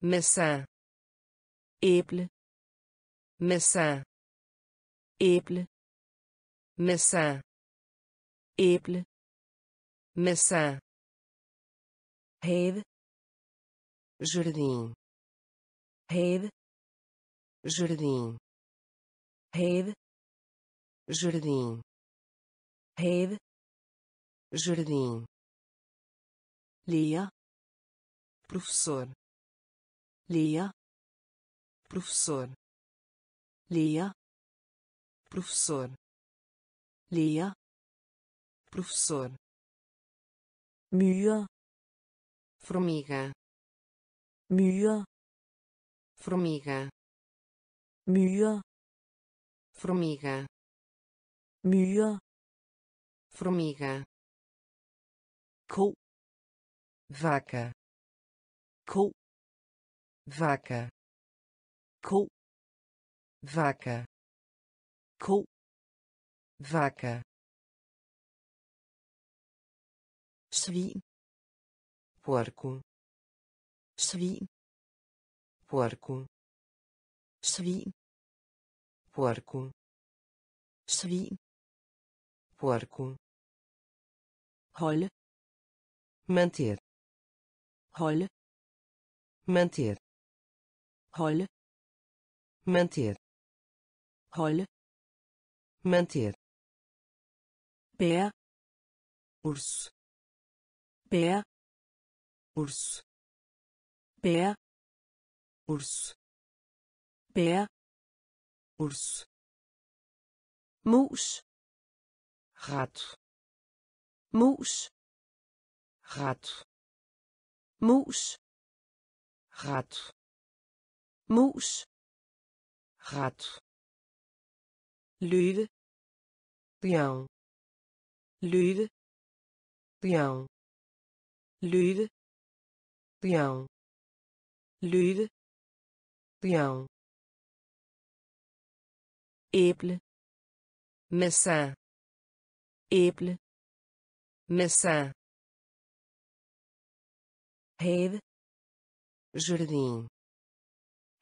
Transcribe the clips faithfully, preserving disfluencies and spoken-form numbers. maçã, æble, maçã, æble, maçã, æble, maçã, have, jardim, have, jardim, have, jardim, have, jardim, leia, professor, leia, professor, leia, professor, leia, professor, myre, formiga, myre, formiga, myre, formiga, myre, formiga, ko, vaca, ko, vaca, ko, vaca, ko, vaca, svin, porco, svin, porco, svin, porco, svin, porco, holde, manter, holde, manter, holde, manter, holde, manter, bear, urso, bear, urso, bear, urso, bear, urso, mus, rato, mus, rato, mus, rato, mus, rato, løve, leão, løve, leão, løve, leão, løve, leão, æble, maçã, æble, maçã, have, jardim,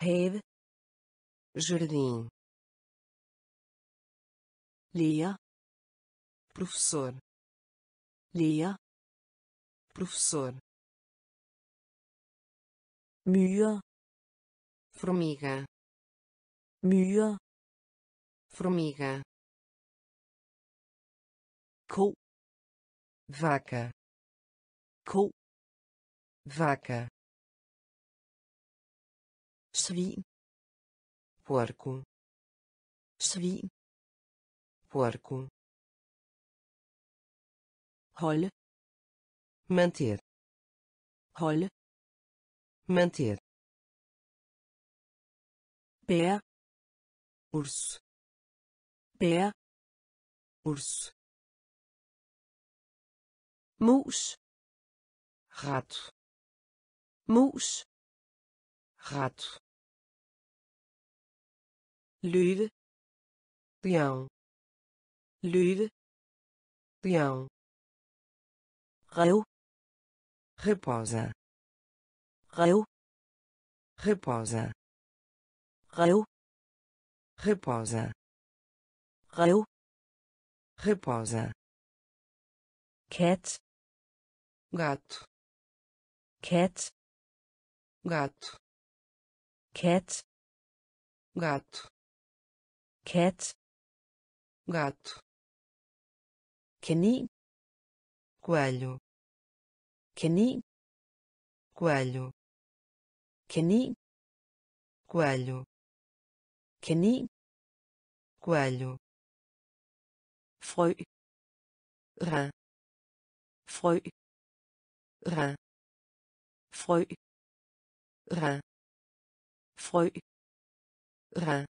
have, jardim, leia, professor, leia, professor, myre, formiga, myre, formiga, ko, vaca, ko, vaca, svin, porco, svin, porco, holde, manter, holde, manter, bære, urso, bære, urso, mus, rato, mus, rato, løve, leão, løve, leão, rev, reposa, rev, reposa, rev, reposa, rev, reposa, cat, gato, cat, gato, cat, gato, cat, gato, canin, coelho, canin, coelho, canin, coelho, canin, coelho, frø, rã, frø, rã, frø, rã, frø, rã,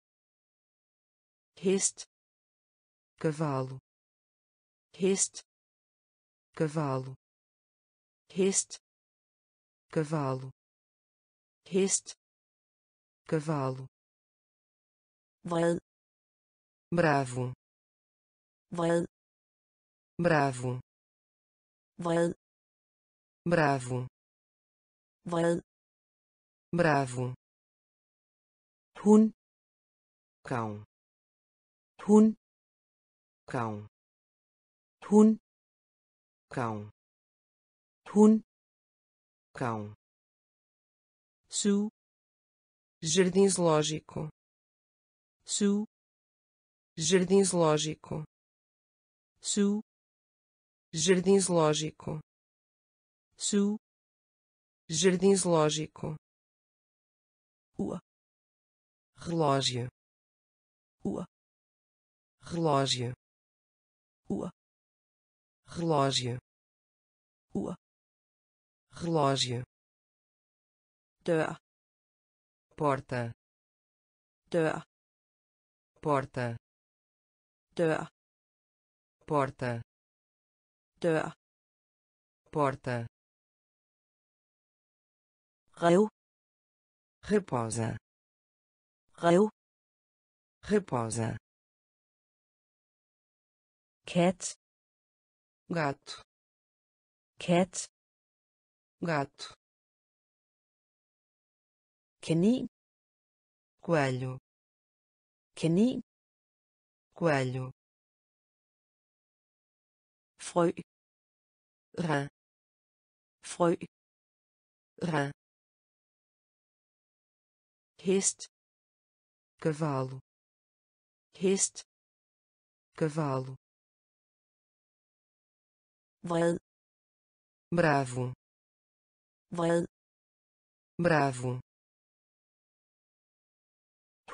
hest, cavalo, hest, cavalo, hest, cavalo, hest, cavalo, vred, bravo, vred, bravo, vred, bravo, vred, bravo, hund, cão, hund, cão, hund, cão, hund, cão, zoo, jardim zoológico, zoo, jardim zoológico, zoo, jardim zoológico, zoo, jardim zoológico, ua, relógio, ua, relógio, ua, relógio, ua, relógio, deur, porta, deur, porta, deur, porta, dør, porta, rev, reposa, rev, reposa, kat, gato, kat, gato, kanin, coelho, kanin, coelho, frø, rein, frø, rein, hest, cavalo, hest, cavalo, vred, bravo, vred, bravo,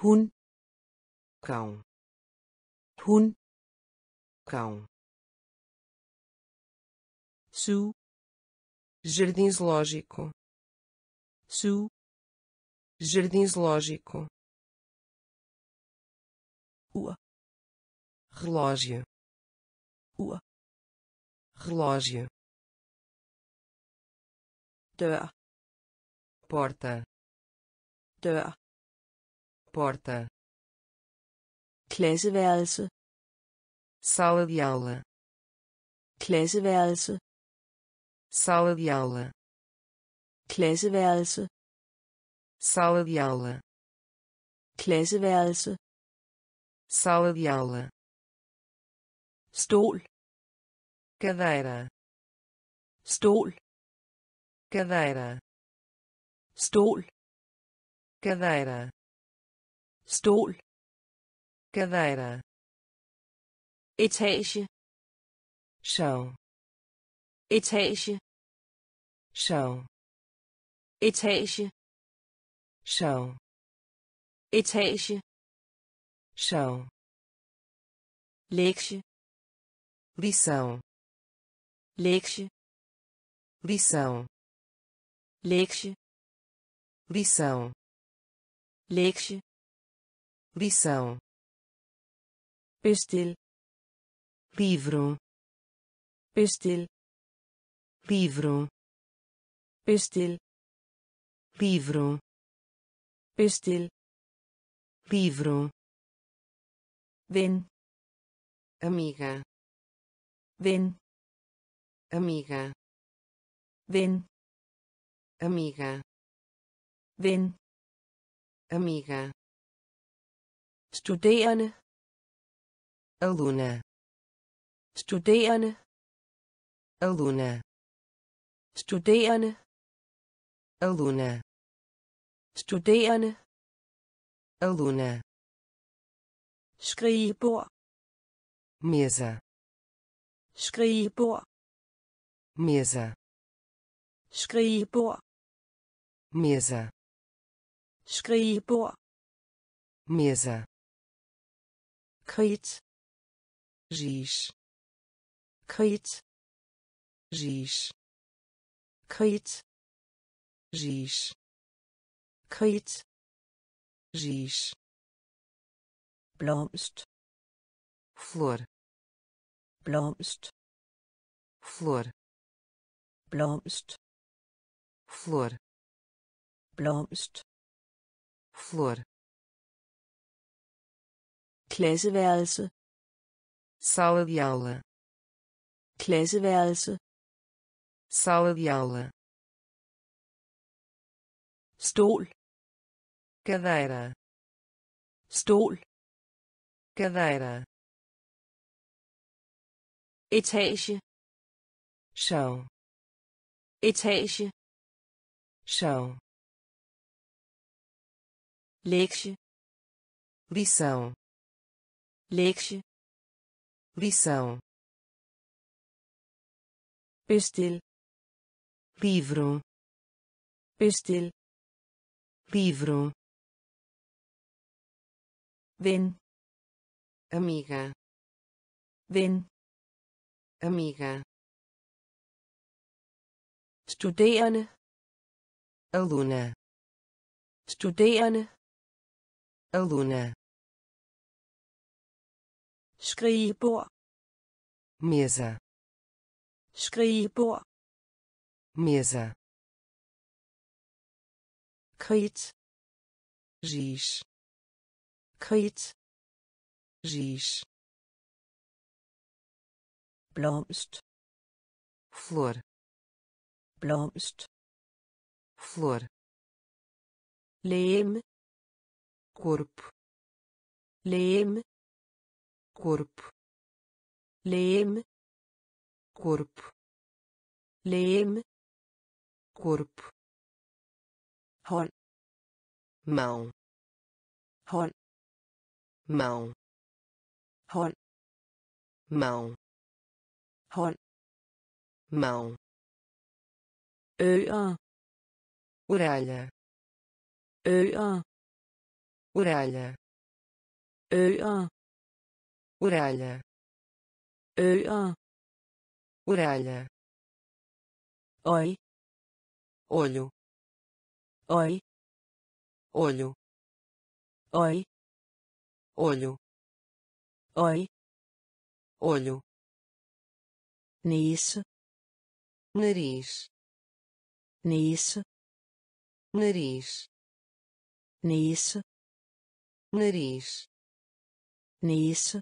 hund, cão, hund, cão, zoo, jardim zoológico, zoo, jardim zoológico, ua, relógio, ua, relógio, dør, porta, dør, porta, klasseværelse, sala de aula, klasseværelse, sala de aula, klasseværelse, sala de aula, klasseværelse, sala de aula, stol, cadeira, stol, cadeira, stol, cadeira, stol, cadeira, etage, chão, etage, chão, etage, chão, etage, chão, lexe, lição, lexe, lição, lexe, lição, lexe, lição, pestil, livro, pestil, livro, pestil, livro, pestil, livro, ven, amiga, ven, amiga, ven, amiga, ven, amiga, studerende, aluna, studerende, aluna, studerende, aluna, studerende, aluna, skrivebord, mesa, skrivebord, mesa, skrivebord, mesa, skrivebord, mesa, kridt, giz, kridt, giz, kridt, giz, kridt, giz, blomst, flor, blomst, flor, blomst, flor, blomst, flor, klasseværelse, sala de aula, klasseværelse, sala de aula, stol, cadeira, stol, cadeira, etage, chão, etage, chão, lektie, lição, lektie, lição, bestil, livro, bestil, livro, ven, amiga, ven, amiga, studerende, aluna, studerende, aluna, skrivebord, mesa, skrivebord, mesa, kridt, giz, kridt, giz, blomst, flor, blomst, flor, leem, corpo, leem, corpo, leem, corpo, leem, corpo, hånd, mão, hånd, mão, hånd, mão, hånd, mão, ører, orelha, ører, orelha, ører, orelha, ører, orelha, oi, olho, oi, olho, oi, olho, oi, olho, nisso, nariz, nisso, nariz, nisso, nariz, nisso,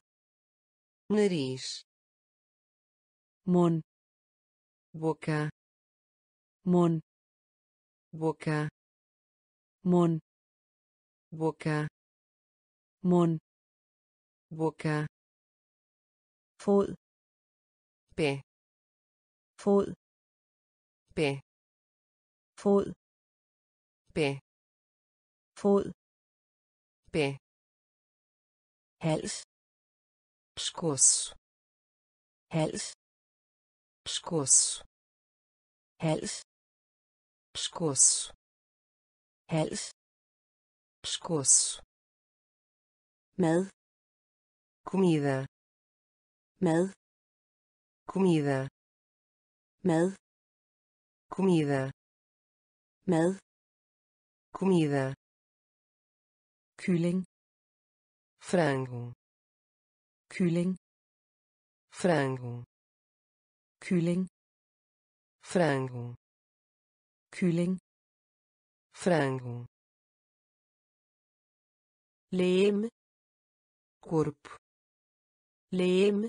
nariz, mun, boca, mun, boca, mun, boca, mun, boca, fod, pé, fod, pé, fod, pé, fod, pé, hals, pescoço, hals, pescoço, hals, pescoço, hals, pescoço, mad, comida, mad, comida, mad, comida, mad, comida, kylling, frango, kylling, frango, kylling, frango, kylling, frango, leem, corpo, leem,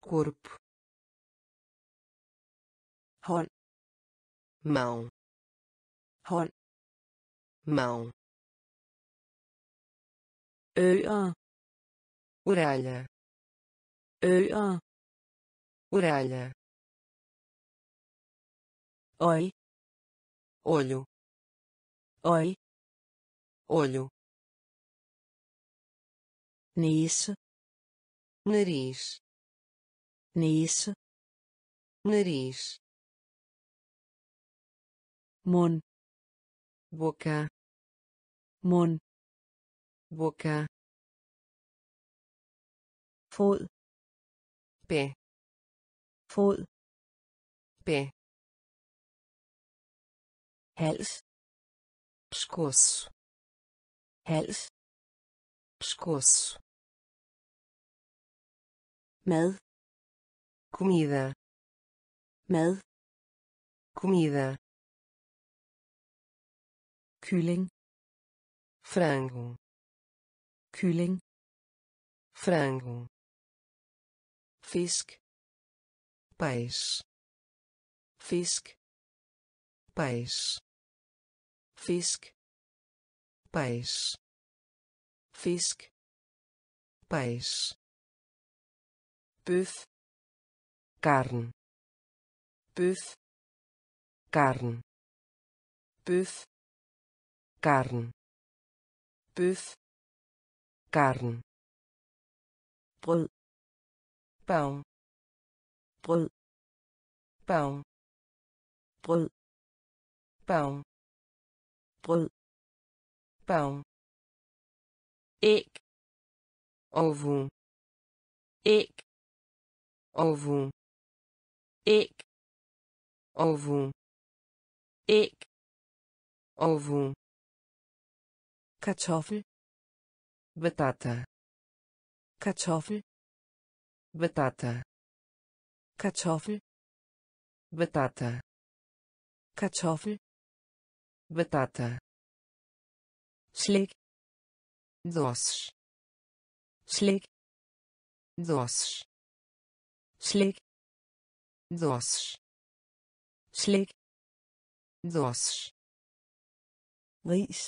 corpo, hånd, mão, hånd, mão, ører, orelha, ører, orelha, oi, olho, oi, olho, nisso, nariz, nisso, nariz, mun, boca, mun, boca, fod, pé, fod, pé, hals, pescoço, hals, pescoço, mad, comida, mad, comida, kylling, frango, kylling, frango, fisk, peixe, fisk, peixe, fisk, peixe, fisk, peixe, bøf, carne, bøf, carne, bøf, carne, bøf, carne, brød, pão, brød, pão, brød, pão, brød, pão, æg, ovo, æg, ovo, æg, ovo, æg, ovo, kartoffel, batata, kartoffel, batata, kartoffel, batata, kartoffel, batata, slik, doces, slik, doces, slik, doces, slik, doces, ris,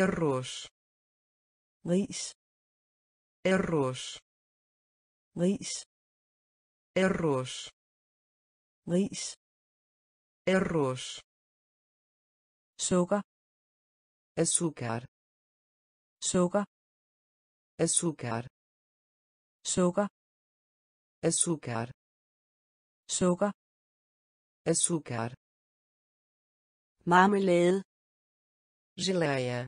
arroz, ris, arroz, ris, arroz, ris, arroz, sukker, açúcar, sukker, açúcar, sukker, açúcar, sukker, açúcar, marmelade, geleia,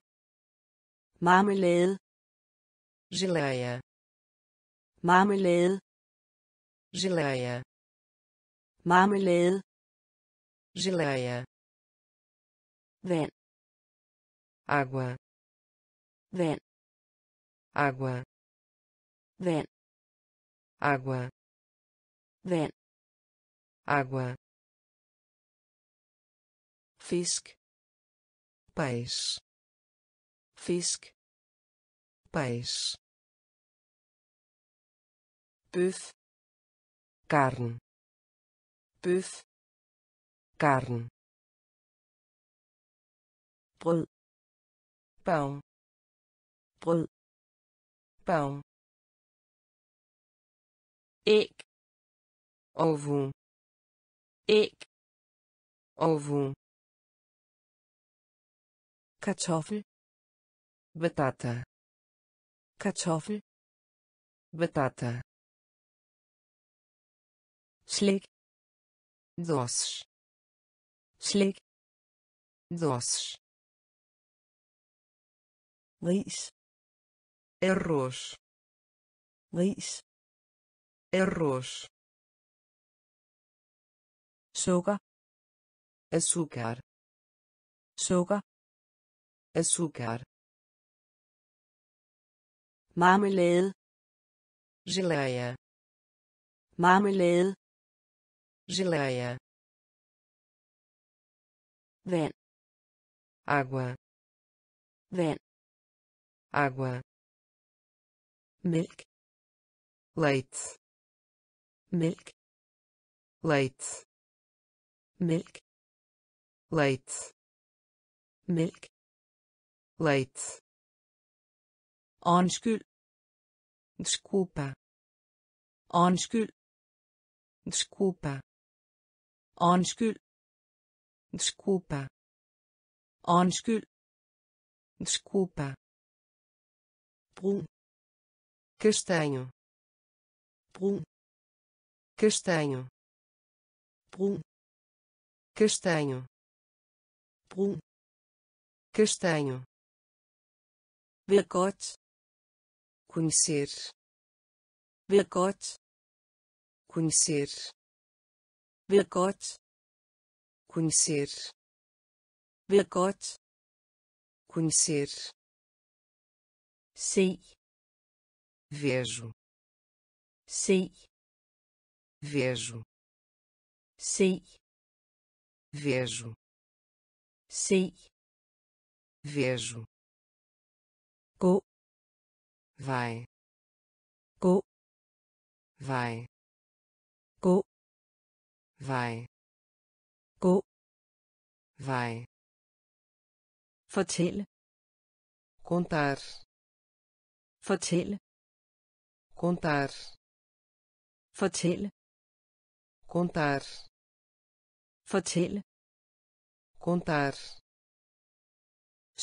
marmelade, geleia, marmelade, geleia, marmelade, geleia, vand, água, vand, água, vand, água, vand, água, fisk, peixe, fisk, peixe, bøf, carne, bøf, carne, brød, pão, brød, pão, æg, ovo, æg, ovo, kartoffel, batata, kartoffel, batata, slik, doces, slik, doces, ris, arroz, ris, arroz, sukker, açúcar, sukker, açúcar, marmelade, geleia, marmelade, geleia, vand, água, vand, água, milk, leite, milk, leite, milk, leite, milk, leite, undskyld, desculpa, undskyld, desculpa, undskyld, desculpa, undskyld, desculpa, brun, castanho, brun, castanho, brun, castanho, brun, castanho, pacote, conhecer, pacote, conhecer, pacote, conhecer, pacote, conhecer, sei, vejo, sei, vejo, sei, vejo, sei, vejo, go, vai, go, vai, go, vai, go, vai, Fortælle. Contar. Fortælle. Contar. Fortælle. Contar. Fortælle. Contar.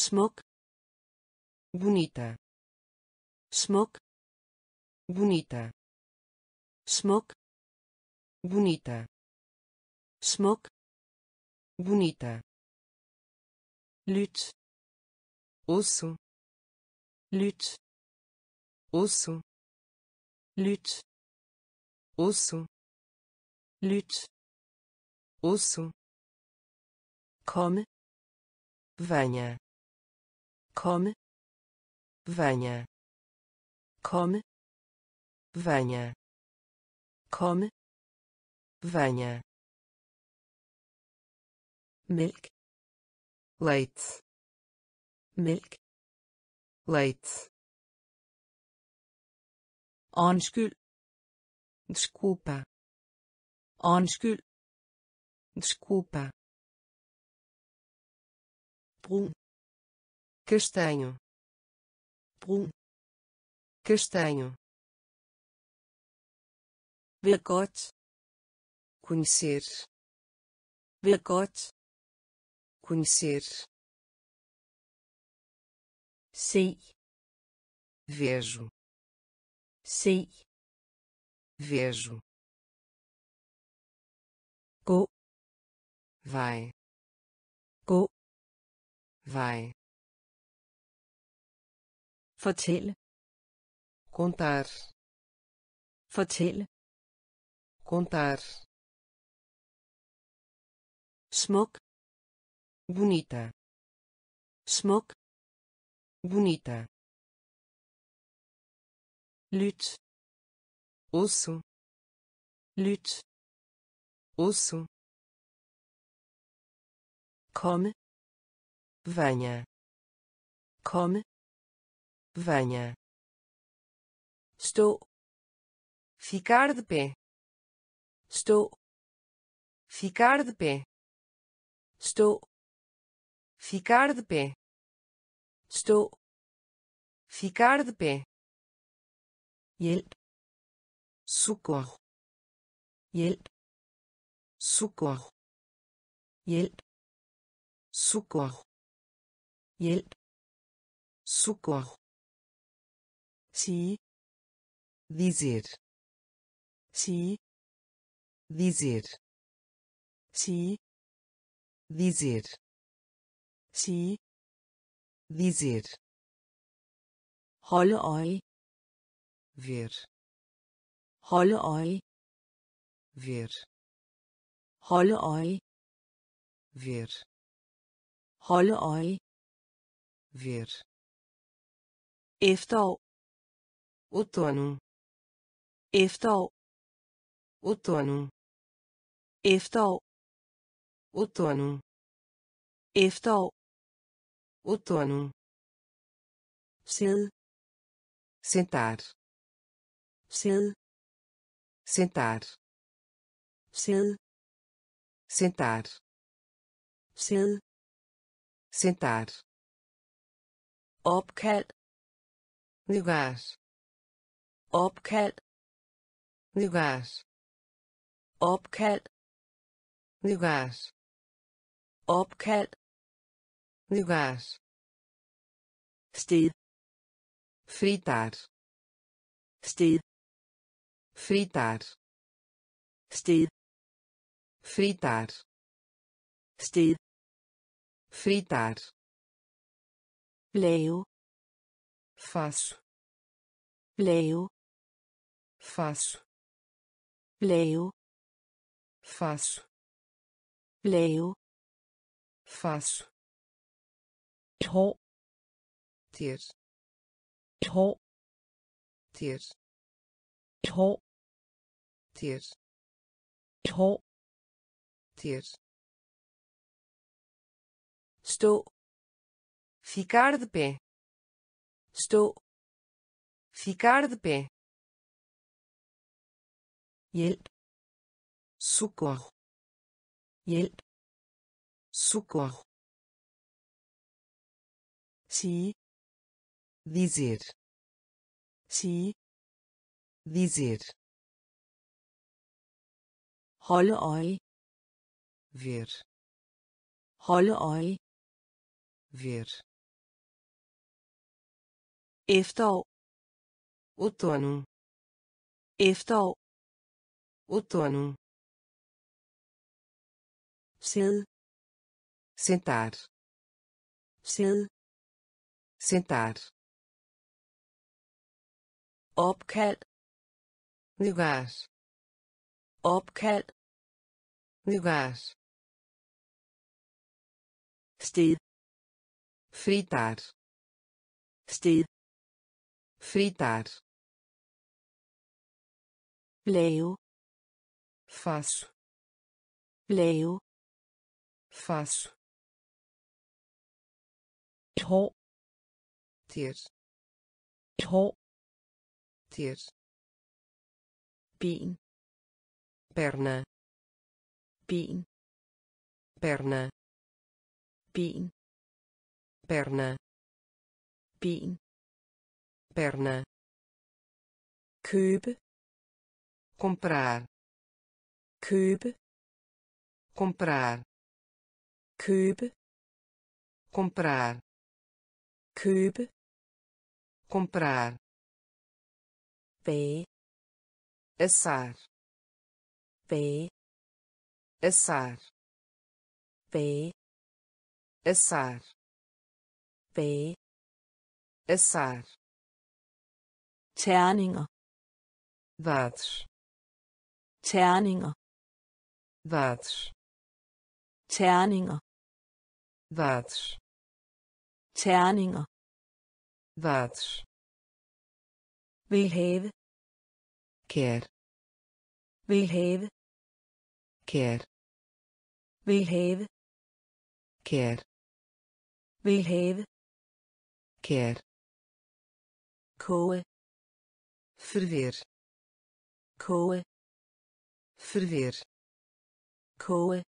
Smuk. Bonita. Smuk. Bonita. Smuk. Bonita. Smuk. Bonita. Lyt. Osso. Lyt. Osso. Lyt. Osso. Lyt. Osso. Komme. Venha. Komme. Venha. Komme. Venha. Komme. Venha. Milk. Leite. Milk. Leite. Undskyld. Desculpa. Undskyld. Desculpa. Brun. Castanho. Brun. Castanho. Vergodt. Conhecer. Vergodt. Conhecer. Sei. Vejo. Sei. Vejo. Gå. Vai. Gå. Vai. Fortælle. Contar. Fortælle. Contar. Smuk. Bonita. Smuk. Bonita. Lyt. Osso. Lyt. Osso. Komme. Venha. Komme. Venha. Stå. Ficar de pé. Stå. Ficar de pé. Stå. Ficar de pé. Stå. Ficar de pé. Hjælp. Socorro. Hjælp. Socorro. Hjælp. Socorro. Hjælp. Socorro. Sim. Dizer. Sim. Dizer. Sim. Dizer. Sim. Dizer. Holde øje. Ver. Holde øje. Ver. Holde øje. Ver. Holde øje. Ver. Efterår. Outono. Efterår. Outono. Efterår. Outono. Efterår. Outono. Sidde. Sentar. Sidde. Sentar. Sidde. Sentar. Sidde. Sentar. Opkald. Lugar. Opkald. Lugar. Opkald. Lugar. Opkald. Lugar. Sted. Fritar. Sted. Fritar. Sted. Fritar. Sted. Fritar. Leio. Faço. Leio. Faço. Leio. Faço. Leio. Faço. Hår. Ter. Hår. Ter. Hår. Ter. Hår. Ter. Stå. Ficar de pé. Stå. Ficar de pé. Hjælp. Socorro. Hjælp. Socorro. Sie. Dizer. Sie. Dizer. Holde øje. Ver. Holde øje. Ver. Efterår. Outono. Efterår. Outono. Sæd. Sentar. Sæd. Sentar. Opkald. Lugar. Opkald. Lugar. Sted. Fritar. Sted. Fritar. Lave. Faço. Lave. Faço. Hår. Ter. Hår. Ter. Ben. Perna. Ben. Perna. Ben. Perna. Ben. Perna. Købe. Comprar. Købe. Comprar. Købe. Comprar. Købe. Comprar. Bage. Assar. Bage. Assar. Bage. Assar. Bage. Assar. Terninger. Vads. Terninger. Vads. Terninger. Vads. Terninger. Vads. Vil have. Kær. Vil have. Kær. Vil have. Kær. Vil have. Kær. Koge. Ferver. Koge. Ferver. Koge.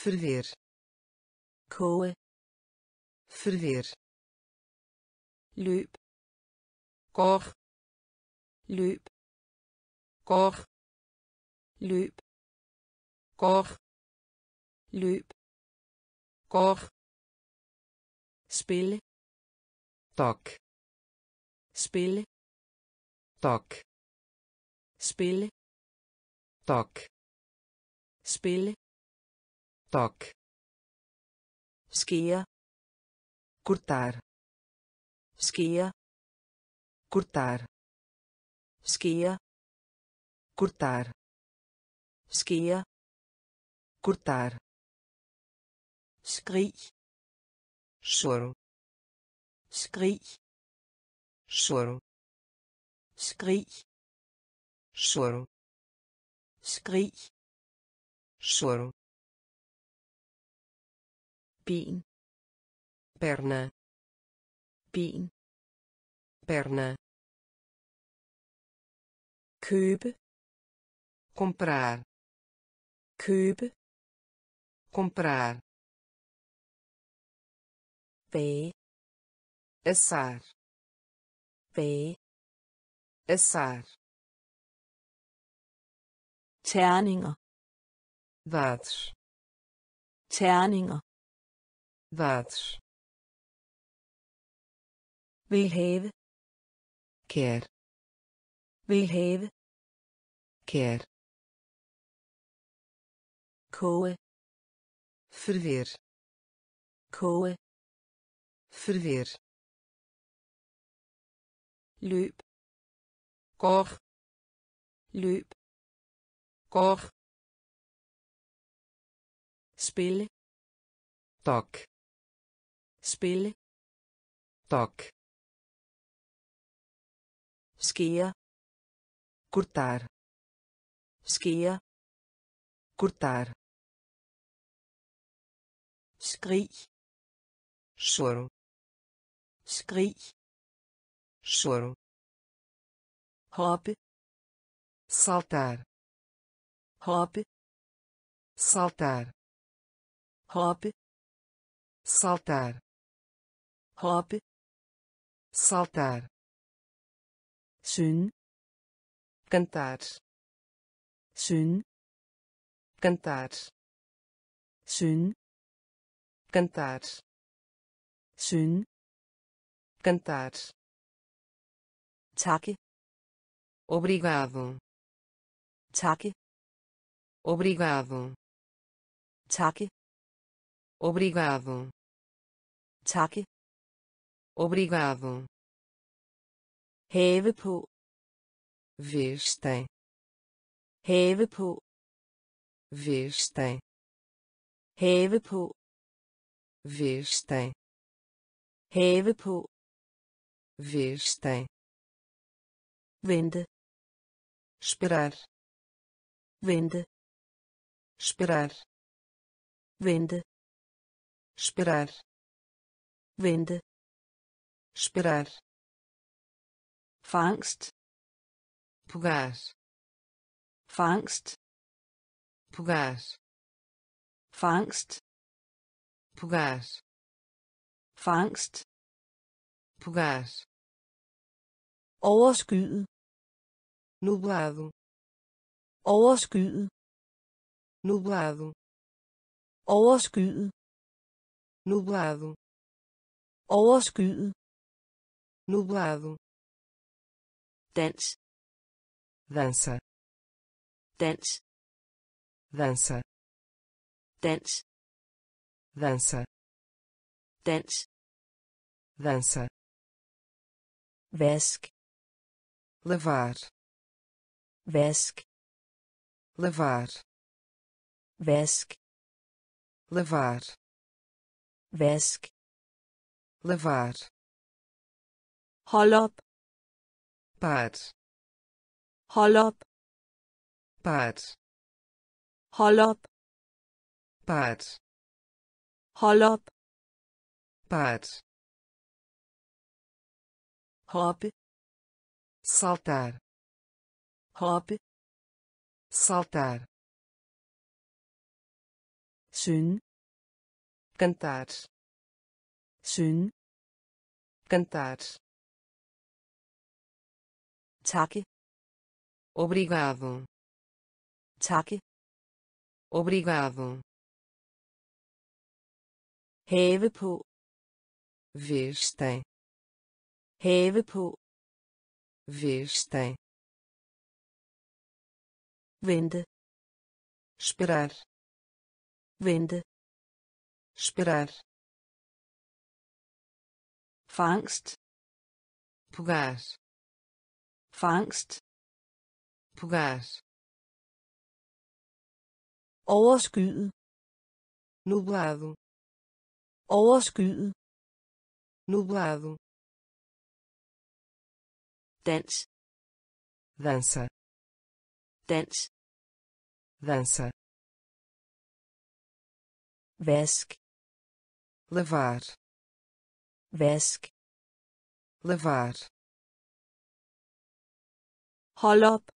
Ferver. Koge. Ferver. Løb. Kor. Løb. Kor. Løb. Kor. Løb. Kor. Spille. Tak. Spille. Tak. Spille. Tak. Spille. Tak. Skære. Cortar. Skære. Cortar. Skære. Cortar. Skære. Cortar. Skrig. Choro. Skrig. Choro. Skrig. Choro. Skrig. Choro. Ben. Perna. Ben. Perna. Købe. Comprar. Købe. Comprar. Bage. Assar. Bage. Assar. Terninger. Vads. Terninger. Vads. Vil have. Kær. Vil have. Kær. Koge. Ferver. Koge. Ferver. Løb. Kor. Løb. Kor. Spille. Tak. Spille. Tak. Skære. Cortar. Skære. Cortar. Skrig. Choro. Skrig. Choro. Hoppe. Saltar. Hoppe. Saltar. Hoppe. Saltar. hop, saltar, zing, cantar, zing, cantar, zing, cantar, zing, cantar, takke, obrigado, takke, obrigado, takke, obrigado, takke, obrigado, have på, vestem, have på, vestem, have på, vestem, have på, vestem, vente, esperar, vente, esperar, vente, esperar, vente, esperar, fangst, pegar, fangst, pegar, fangst, pegar, fangst, pegar, overskyet, nublado, overskyet, nublado, overskyet, nublado, overskyet, nublado, dans, dança, dans, dança, dans, dança, dans, dança, vask, lavar, vask, lavar, vask, lavar, vask, lavar, hold op, par, hold op, par, hold op, par, hold op, par, hop, saltar, hop, saltar, zing, cantar, zing, cantar, takke, obrigado, takke, obrigado, have på, vestem, have på, vestem, vente, esperar, vente, esperar, fangst, pegar, fangst, pegar, overskyet, nublado, overskyet, nublado, dans, dança, dans, dança, vask, lavar, vask, lavar, hold op,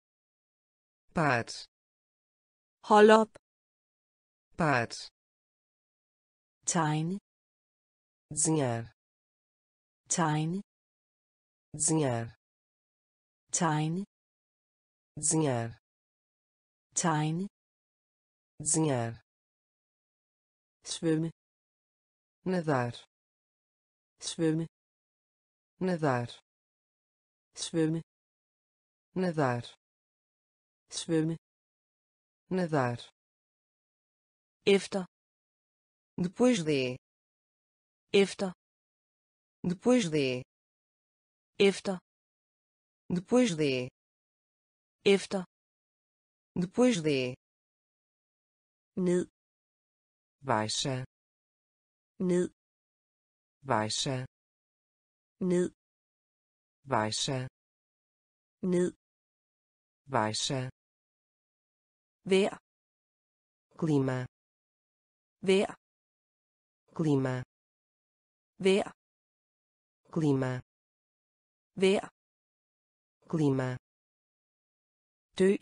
par, hold op, par, tegne, desenhar, tegne, desenhar, tegne, desenhar, tegne, desenhar, svømme, nadar, svømme, nadar, svømme, nadar, svømme, nadar, efter, depois de, efter, depois de, efter, depois de, efter, depois de, ned, baixa, ned, baixa, ned, baixa, ned, baixa, vejr, klima, vejr, klima, vejr, klima, vejr, klima, dø,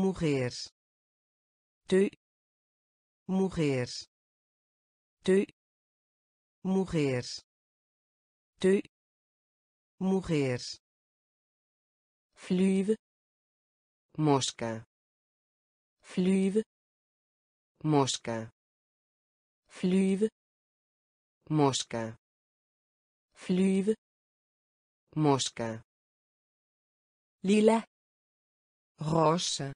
morrer, dø, morrer, dø, morrer, dø, morrer, flyve, mosca, flyve, mosca, flyve, mosca, flyve, mosca, lila, rosa,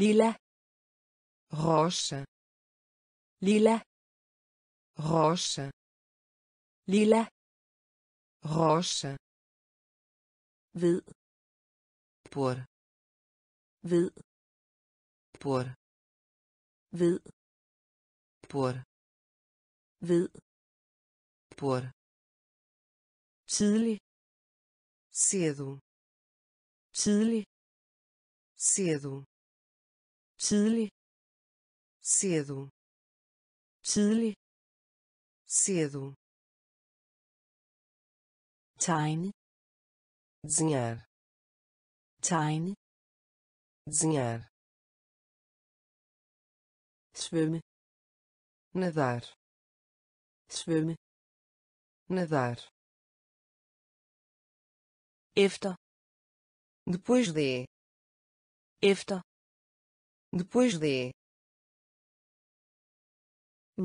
lila, rosa, lila, rosa, lila, rosa, ved, por, ved, por, ved, por, ved, por, tidlig, cedo, tidlig, cedo, tidlig, cedo, tidlig, cedo, tegne, desenhar, tegne, desenhar, svømme, nadar, svømme, nadar, efter, depois de, efter, depois de,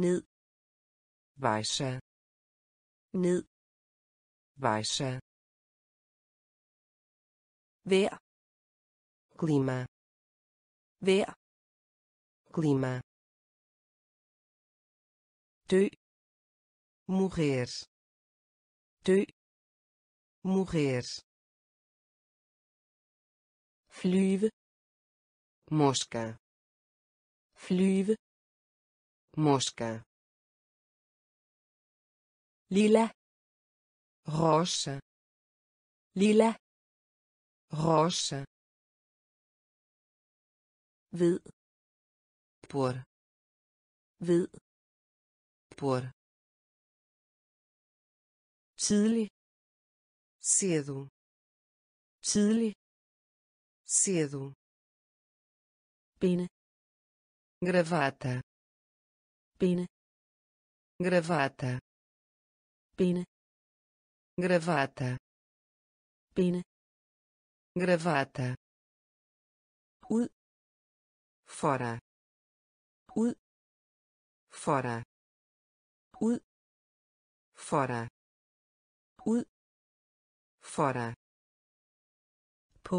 ned, baixa, ned, baixa, vejr, klima, vejr, klima, dø, morrer, dø, morrer, flyve, mosca, flyve, mosca, lila, rosa, lila, rosa, ved, por, ved, por, tidlig, cedo, tidlig, cedo, pene, gravata, pene, gravata, pene, gravata, pene, gravata, ud, fora, ud, fora, ud, fora, ud, fora, på,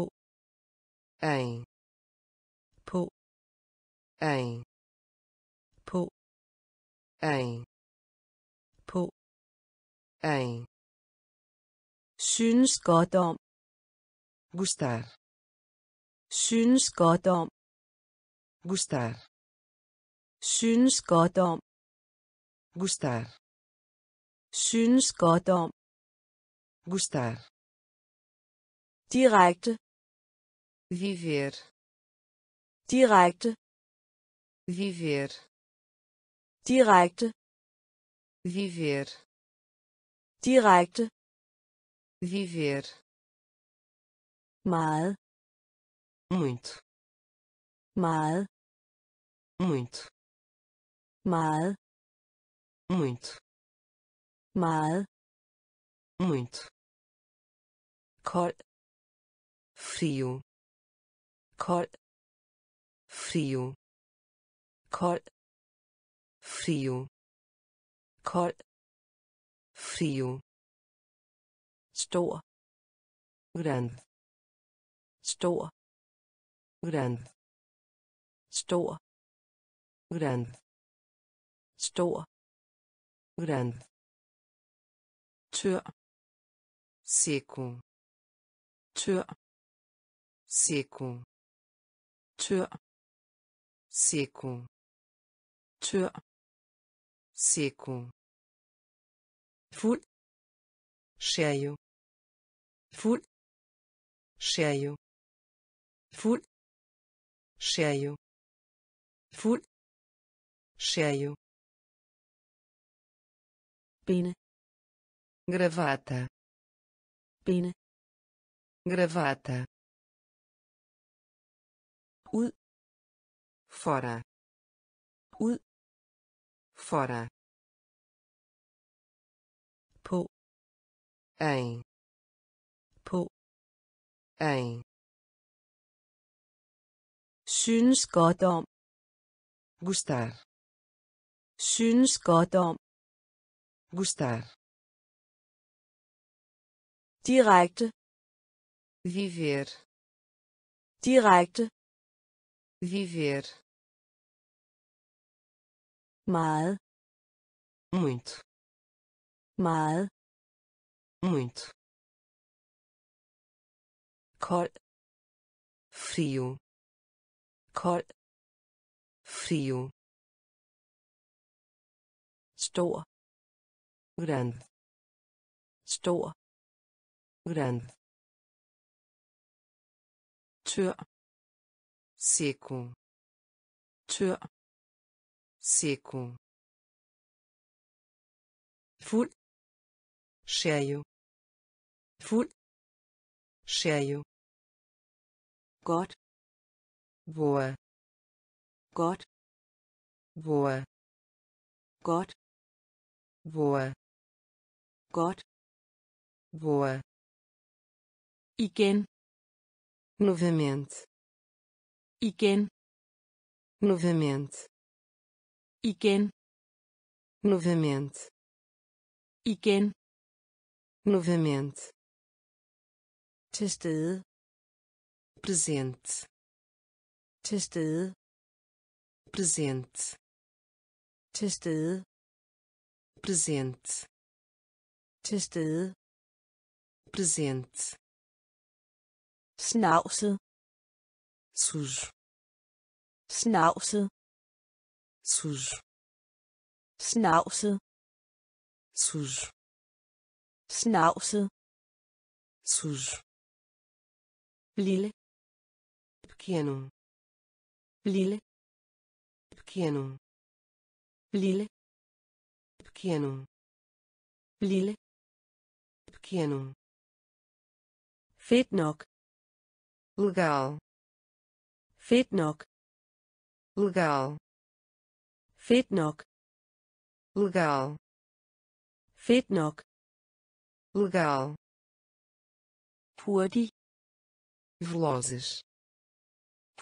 ein, på, ein, på, ein, på, ein, synes godt om, gustar, synes godt om, gustar, synes godt om, gustar, synes godt om, gustar, direkte, viver, direkte, viver, direkte, viver, direkte, viver, meget, muito, meget, muito, meget, muito, meget, muito, kold, frio, kold, frio, kold, frio, kold, frio, stor, grande, stor, grande, stor, grande, stor, grande, tør, seco, tør, seco, tør, seco, tør, seco, fuld, cheio, fuld, cheio, fuld, cheio, fuld, cheio, pene, gravata, pene, gravata, ud, fora, ud, fora, på, Ein. På. Ein. Synes godt om. Gustar. Synes godt om. Gustar. Direkte. Viver. Direkte. Viver. Meget. Muito. Meget. Muito. Kold. Frio. Kold. Frio. Stor. Grand. Stor. Grand. Tør. Seco. Tør. Seco. Fuld. Cheio. Fuld. Cheio. Godt. Boa. Godt. Boa. Godt. Boa. Godt. Boa. Igen. Novamente. Igen. Novamente. Igen. Novamente. Igen. Novamente. Til stede. Presente. Til stede. Presente. Til stede. Presente. Til stede. Presente. Snavset. Sujo. Snavset. Sujo. Snavset. Sujo. Snavset. Sujo. Lille. Pequeno. Lille. Pequeno. Lille. Pequeno. Lille. Pequeno. Fedt nok. Legal. Fedt nok. Legal. Fedt nok. Legal. Fedt nok. Legal. Hurtig. Velozes.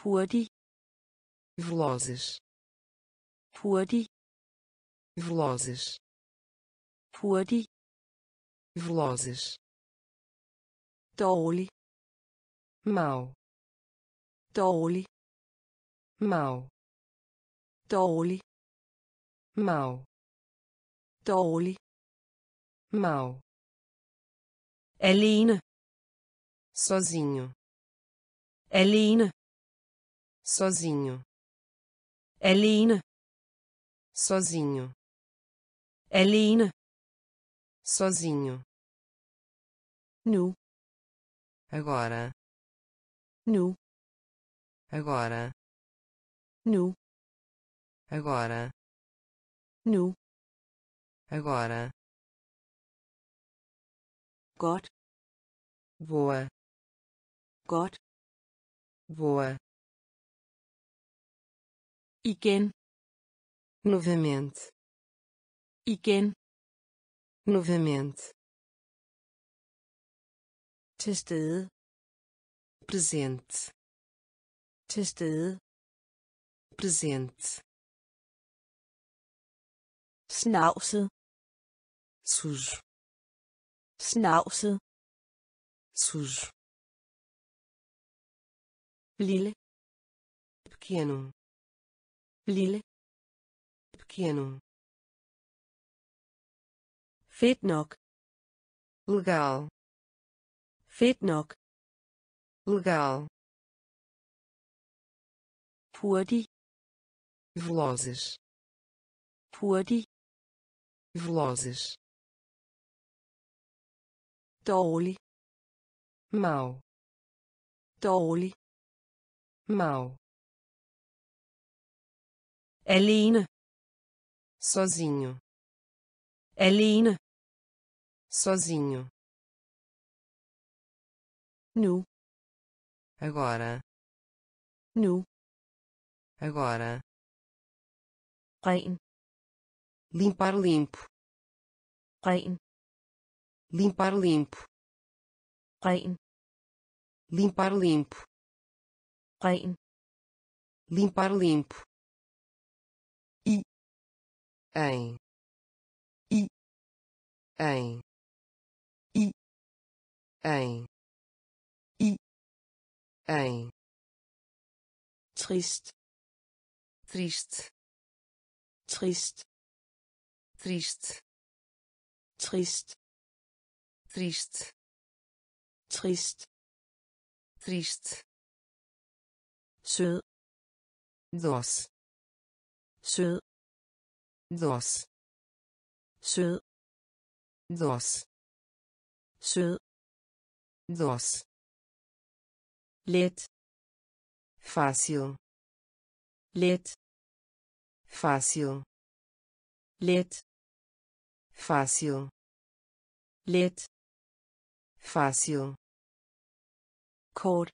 Hurtig. Velozes. Hurtig. Velozes. Hurtig. Velozes. Dårlig. Mau. Dårlig. Mau. Dårlig. Mau. Dårlig. Mau. Alene. Sozinho. Alene. Sozinho. Alene. Sozinho. Alene. Sozinho. Nu. Agora. Nu. Agora. Nu. Agora. Nu. Agora. Godt. Boa. Godt. Boa. Igen. Novamente. Igen. Novamente. Til stede. Presente. Til stede. Presente. Snavset. Sujo. Snavset. Sujo. Lille. Pequeno. Lille. Pequeno. Fedt nok. Legal. Fedt nok. Legal. Hurtig. Velozes. Hurtig. Velozes. Dårlig. Mau. Dårlig. Mau. Alene. Sozinho. Alene. Sozinho. Nu. Agora. Nu. Agora. Ren. Limpar limpo. Ren. limpar limpo, rein, limpar limpo, rein, limpar limpo, i, em, i, em, i, em, i, em, triste, triste, triste, triste, triste, triste, triste, triste, sød, doce, sød, doce, sød, doce, sød, doce, let, fácil, let, fácil, let, fácil, let, fácil, cor,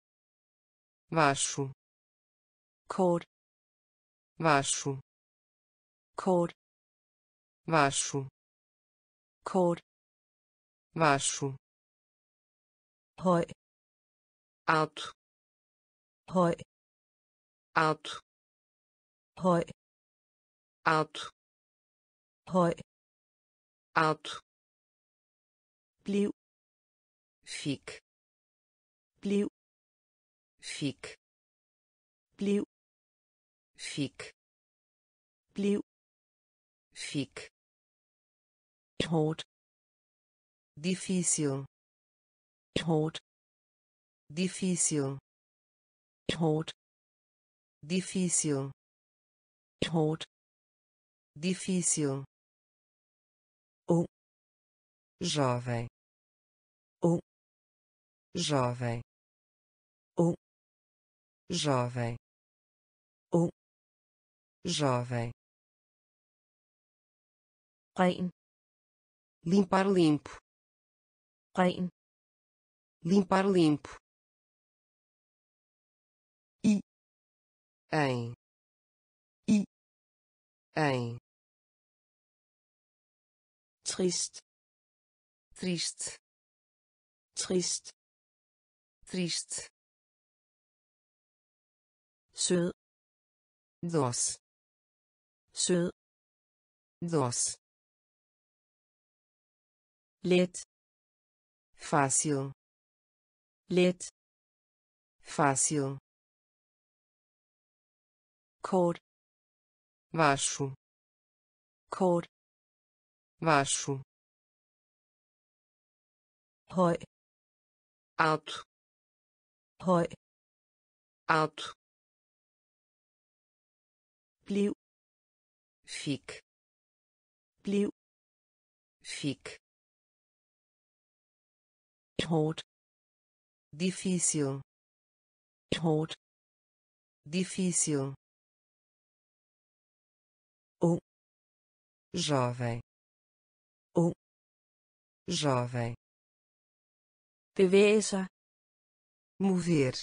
baixo, cor, baixo, cor, baixo, cor, baixo, høj, alto, høj, alto, høj, alto, høj, alto, bliv, fik, bliv, fik, bliv, fik, bliv, fik, hårdt, difícil, hårdt, difícil, hårdt, difícil, hårdt, difícil, um jovem, um jovem, um jovem, um jovem, rein, limpar limpo, rein, limpar limpo, i, em, i, em, triste, triste, triste, triste, sød, doce, sød, doce, let, fácil, let, fácil, cor, baixo, cor, baixo, høj, alto, høj, alto, bliv, fik, bliv, fik, hårdt, difícil, hårdt, difícil, um jovem, um jovem, bevæge sig, mover,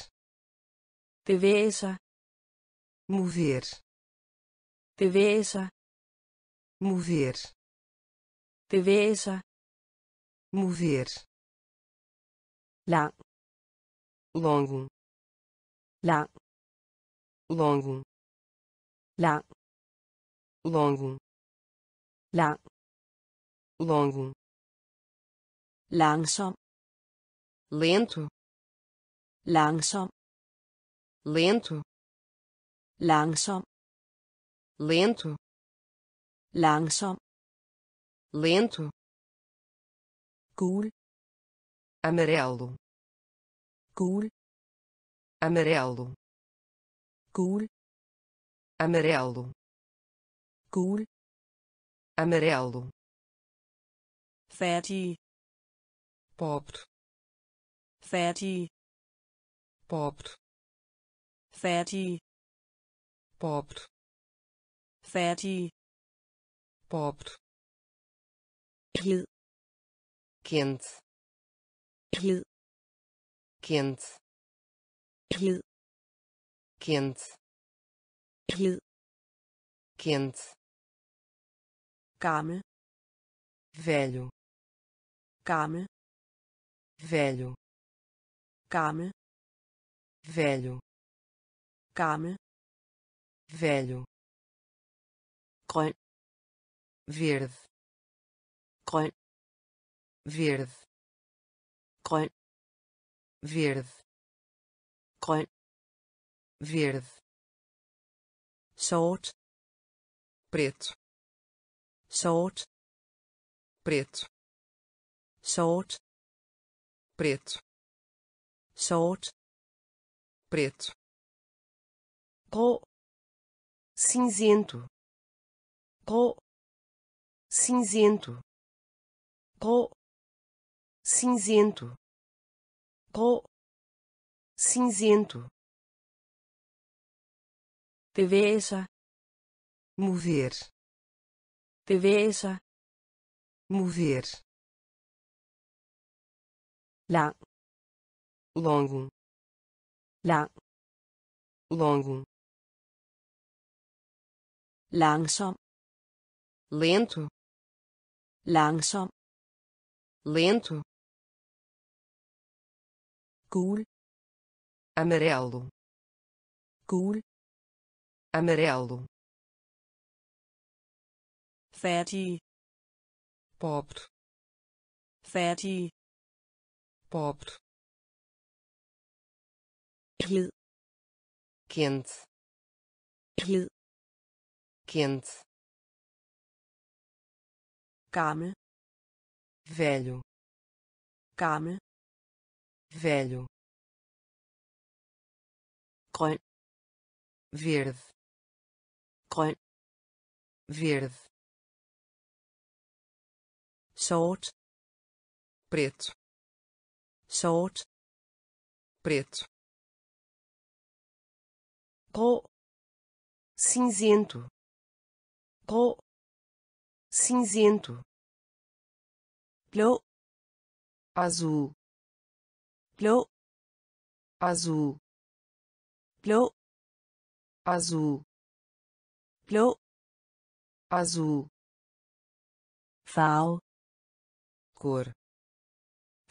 bevæge sig, mover, bevæge sig, mover, bevæge sig, mover, lang, longo, lang, longo, lang, longo, lang, longo, langsom, lento, langsom, lento, langsom, lento, langsom, lento, gul, amarelo, gul, amarelo, gul, amarelo, gul, amarelo, færdig, pobre, færdig, pobre, færdig, pobre, færdig, pobre, hed, kendt, hed, kendt, hed, kendt, hed, kendt, gammel, velho, Camel. Velho. Camel. Velho. Camel. Velho. Grøn. Verde. Grøn. Verde. Grøn. Verde. Grøn. Verde. Sort. Preto. Sort. Preto. Sort. Preto. Sort. Preto. Grå. Cinzento. Grå. Cinzento. Grå. Cinzento. Grå. Cinzento. Bevæge sig. Mover. Bevæge sig. Mover. Lang. Longo. Lang. Longo. Langsom. Lento. Langsom. Lento. Gul. Amarelo. Gul. Amarelo. Fattig. Pobre. Fattig. Pobre. Hed. Quente. Hed. Quente. Gammel. Velho. Gammel. Velho. Grøn. Verde. Grøn. Verde. Sort. Preto. Sort. Preto. Grå. Cinzento. Grå. Cinzento. Blå. Azul. Blå. Azul. Blå. Azul. Blå. Azul. Farve. Cor.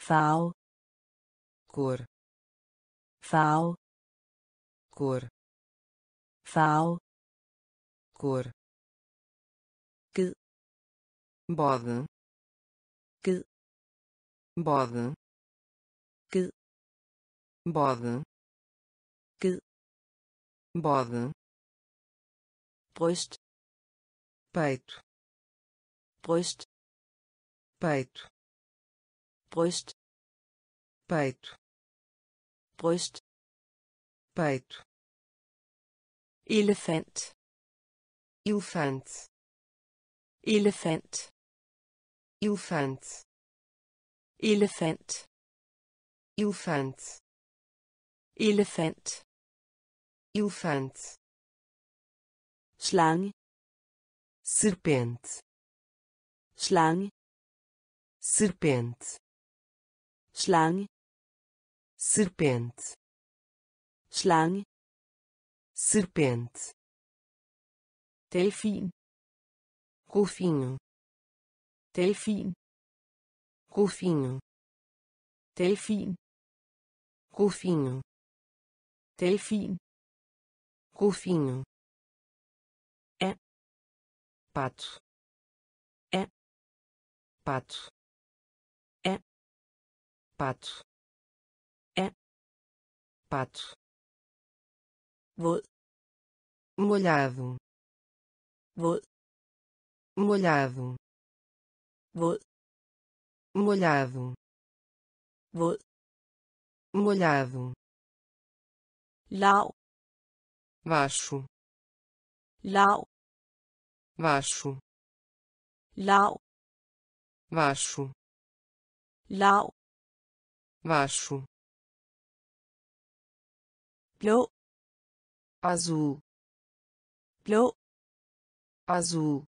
Farve. Cor. Farve. Cor. Farve. Cor. Ged. Bode. Ged. Bode. Ged. Bode. Ged. Bode. Bryst. Peito. Bryst. Peito. Bryst. Peito. Bryst. Peito. Elefant. Elefant. Elefant. Elefant. Elefant. Elefant. Elefant. Elefant. Slange. Serpente. Slange. Serpente. Slange. Serpente. Slange. Serpente. Delfin. Golfinho. Delfin. Golfinho. Delfin. Golfinho. Delfin. Golfinho. É. Pato. É. Pato. Pato. É. Pato. Vou. Molhado. Vou. Molhado. Vou. Molhado. Vou. Molhado. Lau. Baixo. Lau. Baixo. Lau. Baixo. Lau. Baixo. Blå. Azul. Blå. Azul.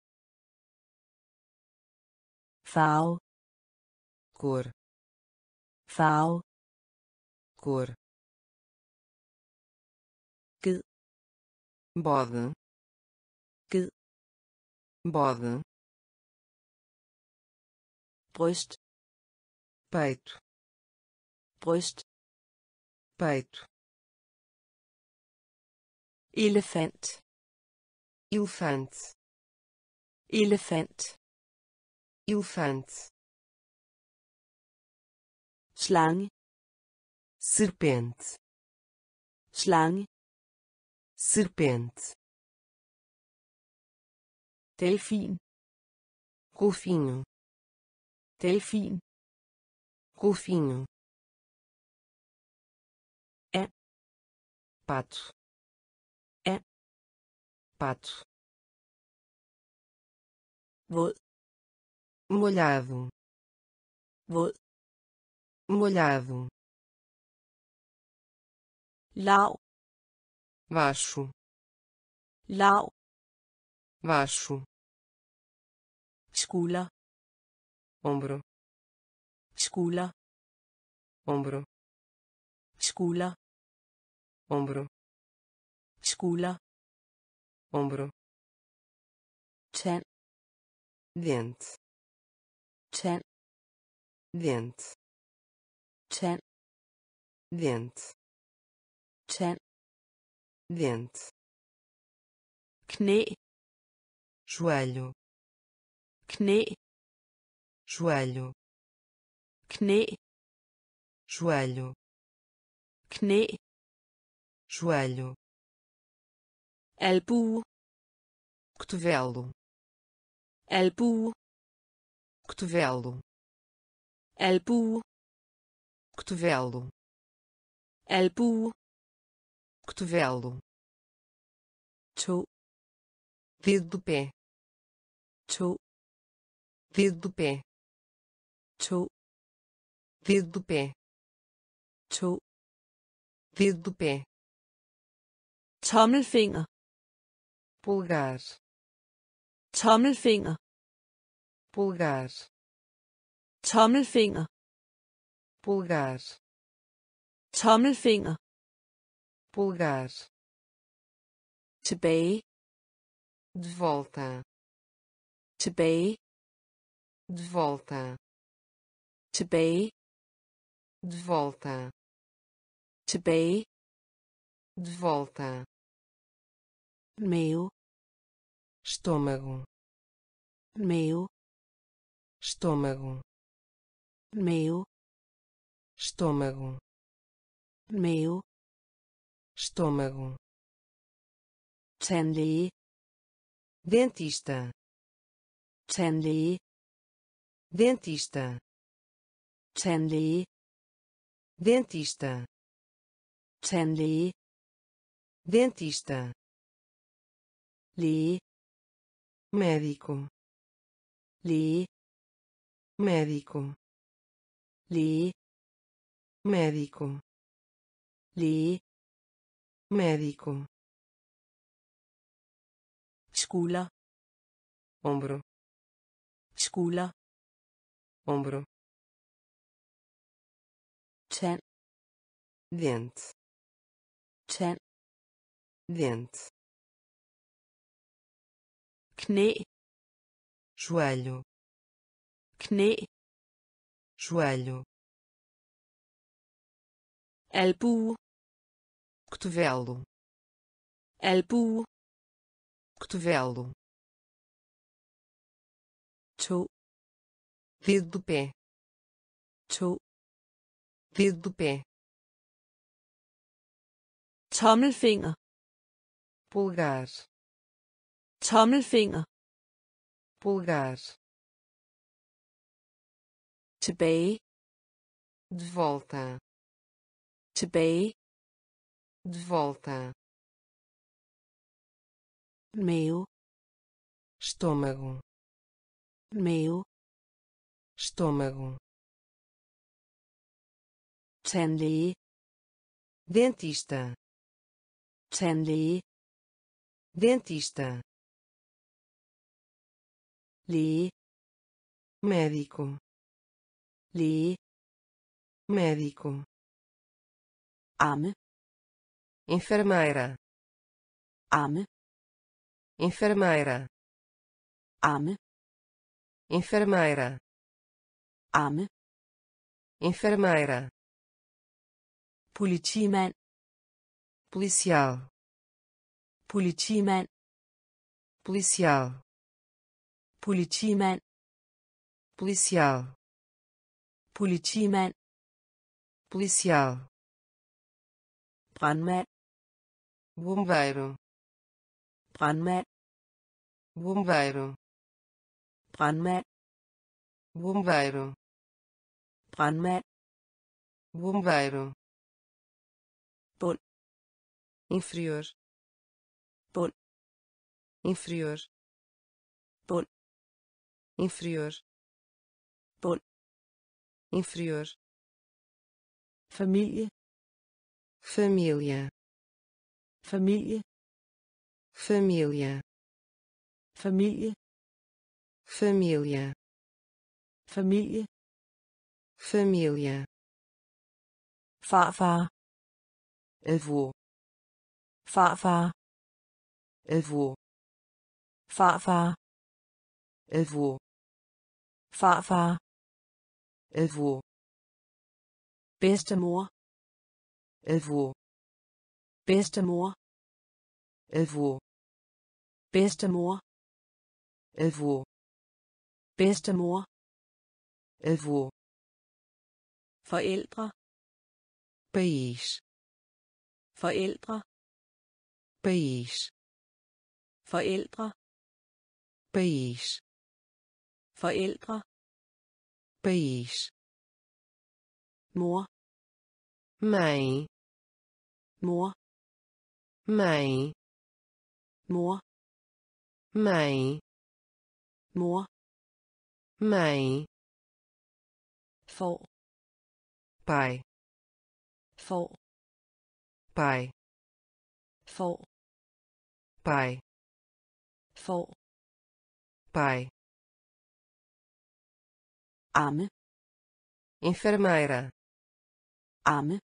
Farve. Cor. Farve. Cor. Ged. Bode. Ged. Bode. Bryst. peito, bryst, peito, elefant, elefante, elefante, elefante, slange, serpente, slange, serpente, delfin, golfinho, delfin, golfinho, é, pato, é, pato, vou, molhado, vou, molhado, lau, baixo, lau, baixo, skulder, ombro, skulder, ombro, skulder, ombro, skulder, ombro, tand, dente, tand, dente, tand, dente, tand, dente, knæ, joelho, knæ, joelho, knæ, joelho, knæ, joelho, albue, cotovelo, albue, cotovelo, albue, cotovelo, albue, cotovelo, to, dedo do pé, to, dedo do pé, to, dedo do pé, to, dedo do pé, tommelfinger, pulgar, tommelfinger, pulgar, tommelfinger, pulgar, tommelfinger, pulgar, tilbage, de volta, tilbage, de volta, tilbage, de volta, tilbage, de volta, meu, estômago, meu, estômago, meu, estômago, meu, estômago, tandlæge, dentista, tandlæge, dentista, tandlæge, dentista, tandlæge, dentista, læge, médico, læge, médico, læge, médico, læge, médico, skulder, ombro, skulder, ombro, tand, dente, tand, dente, knæ, joelho, knæ, joelho, albue, cotovelo, albue, cotovelo, to, dedo do pé, to, dedo do pé, tommelfinger, pulgar, tommelfinger, pulgar, tilbage, de volta, tilbage, de volta, meu, estômago, meu, estômago, tandlæge, dentista, tandlæge, dentista, læge, médico, læge, médico, arme, enfermeira, arme, enfermeira, arme, enfermeira, arme, enfermeira, politiman, policial, politiman, policial, politiman, policial, politiman, policial, brandmand, bombeiro, brandmand, bombeiro, brandmand, bombeiro, brandmand, bombeiro, bund, inferior, bund, inferior, bund, inferior, bund, inferior, familie, familie, familie, familie, familie, familie, familie, familie, farfar, avô, farfar, avô, farfar, avô, farfar, avô, bedstemor, avô, bedstemor, avô, bedstemor, avô, bedstemor, avô, forældre, país, forældre, país, forældre, país, forældre, país, mor, mãe, mor, mãe, mor, mãe, mor, mãe, for, pai, for, pai, for, pai, for, pai, amme, enfermeira, amme,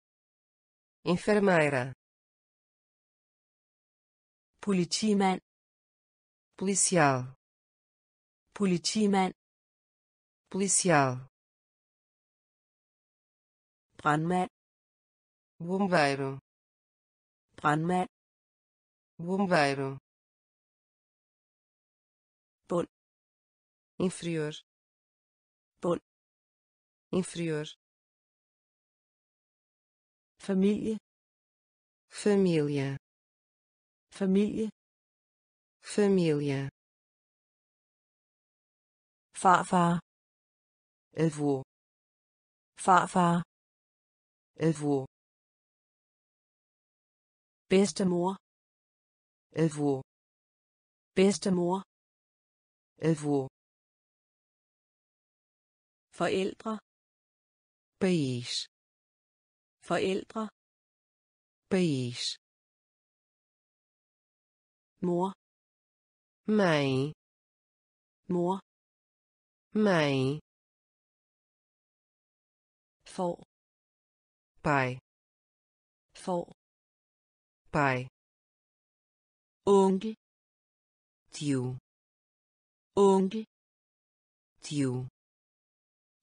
enfermeira, politimand, policial, politimand, policial, brandmand, bombeiro, brandmand, bombeiro, bund, inferior, bund, inferior, familie, familie, familie, familie, farfar, avô, farfar, avô, bedstemor, avô, bedstemor, avô, forældre, país, forældre, país, mor, mãe, mor, mãe, for, pai, for, pai, onkel, tio, onkel, tio,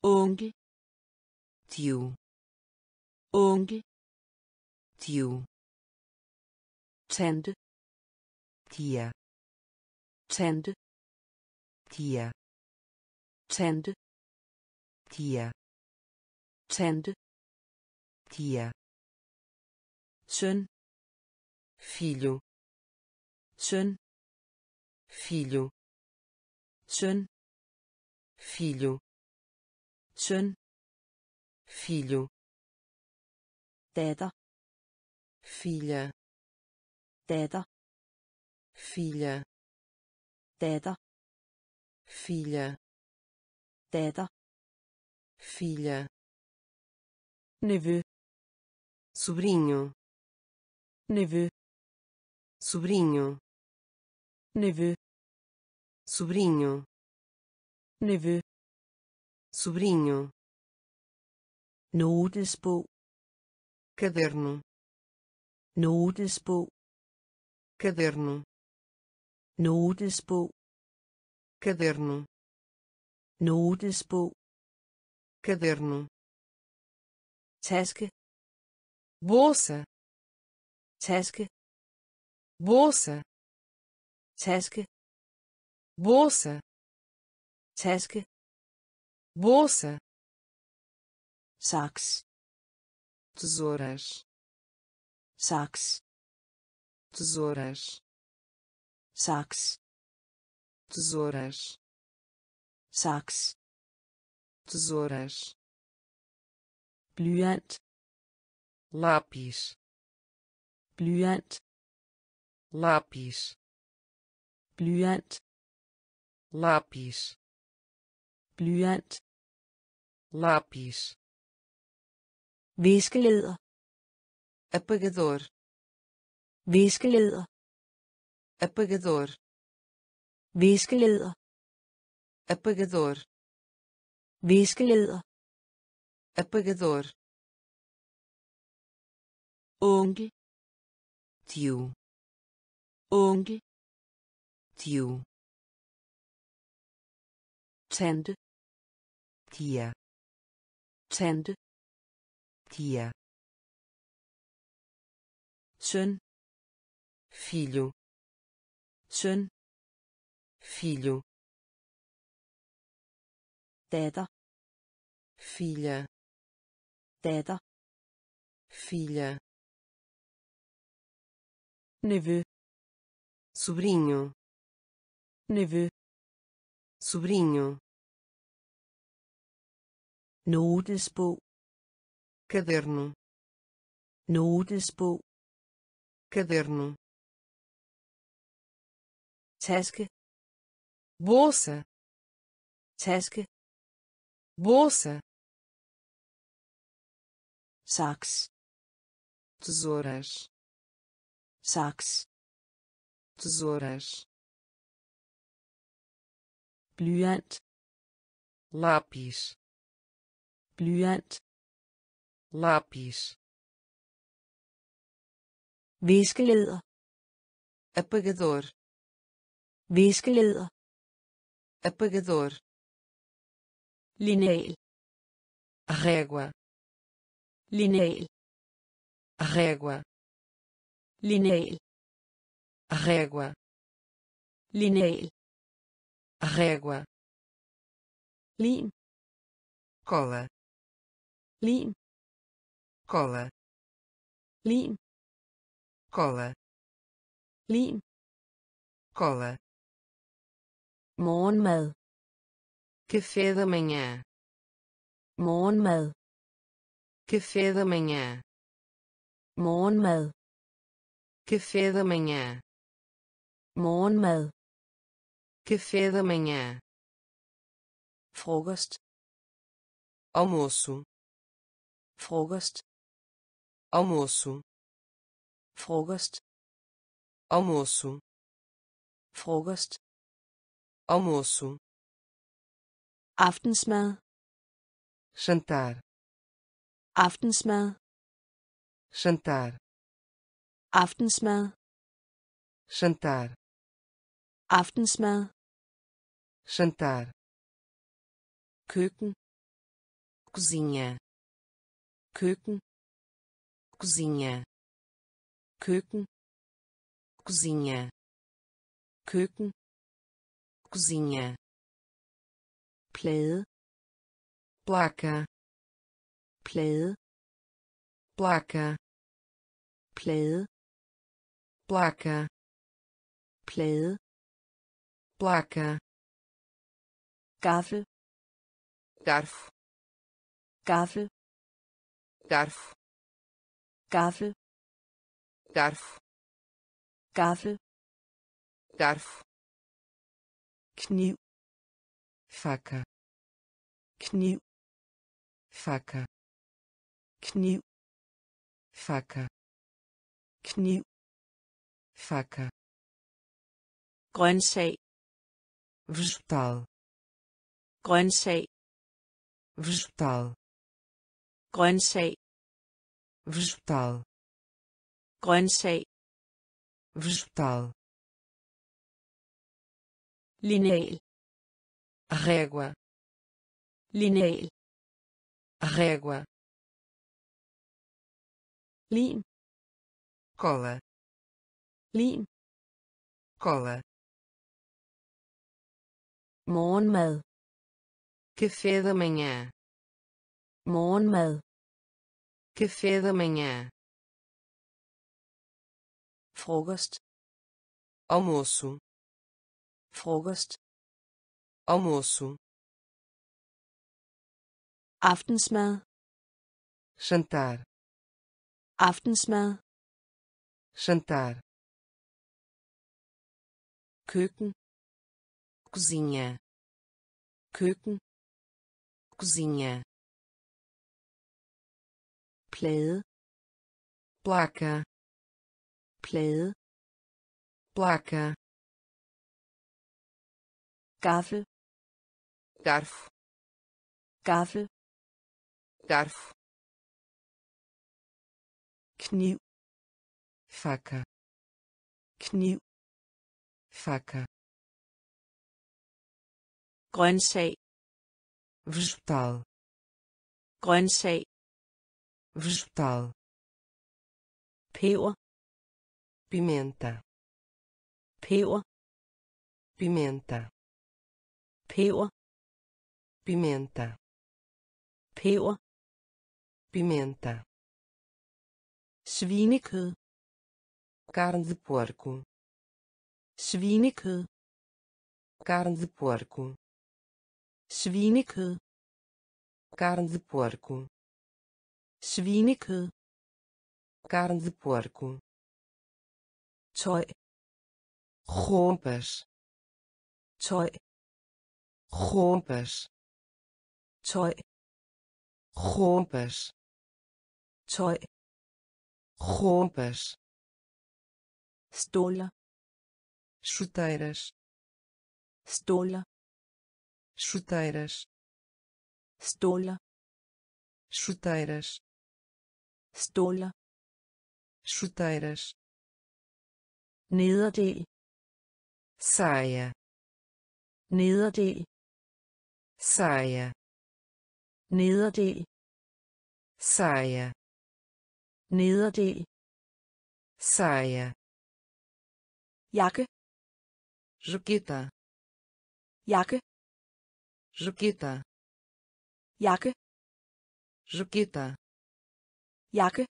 onkel, tio, onkel, tio, tante, tia, tante, tia, tante, tia, tante, tia, søn, filho, søn, filho, søn, filho, søn, filho, datter, filha, datter, filha, datter, filha, datter, filha, nevø, sobrinho, nevø, sobrinho, nevø, sobrinho, nevø, sobrinho, notesbog, caderno, notesbog, caderno, notesbog, caderno, notesbog, caderno, taske, bolsa, taske, bolsa, taske, bolsa, taske, bolsa, sax, tesouras, sax, tesouras, sax, tesouras, sax. Tesouras, blyant, lápis, blyant, lápis, blyant, lápis, blyant, lápis, viskeleder, apagador, viskeleder, apagador, viskeleder, apagador. Viskeleder, apagador, onkel, tio, onkel, tio, tante, tia, tante, tia, søn, filho, søn, filho. Datter, filha, datter, filha, nevø, sobrinho, nevø, sobrinho, notesbog, caderno, notesbog, caderno, taske, bolsa, taske. Bolsa, sax, tesouras, sax, tesouras, blyant, lápis, blyant, lápis, viskeleder, apagador, viskeleder, apagador. Lineal, régua, lineal, régua, lineal, régua, lineal, régua, lim, cola, lim, cola, lim, cola, lim, cola, morgenmad. Café da manhã, morgenmad, café da manhã, morgenmad, café da manhã, morgenmad, café da manhã, frokost, almoço, frokost, almoço, frokost, almoço, frokost, almoço. Aftensmad, jantar, aftensmad, jantar, aftensmad, jantar, aftensmad, jantar, køkken, cozinha, køkken, cozinha, køkken, cozinha, køkken, cozinha. Plade, placa, plade, placa, plade, placa, plade, placa, gaffel, garfo, gaffel, garfo, gaffel, garfo, gaffel, garfo, kniv, faca, kniv, faca, kniv, faca, kniv, faca, grøntsag, vegetal, grøntsag, vegetal, grøntsag, vegetal, grøntsag, vegetal, lineal, régua, lineal, régua, lim, cola, lim, cola. Morgenmad, café da manhã. Morgenmad, café da manhã. Frokost, almoço. Frokost, almoço. Aftensmad, jantar. Aftensmad, jantar. Køkken, cozinha. Køkken, cozinha. Plade, placa. Plade, placa. Gaffel, garfo. Gaffel, garfo. Kniv, faca. Kniv, faca. Grøntsag, vegetal. Grøntsag, vegetal. Peber, pimenta. Peber, pimenta. Peber, pimenta. Peber, pimenta. Svinekød, carne de porco. Svinekød, carne de porco. Svinekød, carne de porco. Svinekød, carne de porco. Tøj, roupas. Tøj, roupas. Tøj, roupas. Tøj, roupas. Stola, chuteiras. Stola, chuteiras. Stola, chuteiras. Stola, chuteiras. Nederdel, saia. Nederdel, saia. Nederdel, saia. Nederdel, saia. Jakke, jaqueta. Jakke, jaqueta. Jakke, jaqueta. Jakke,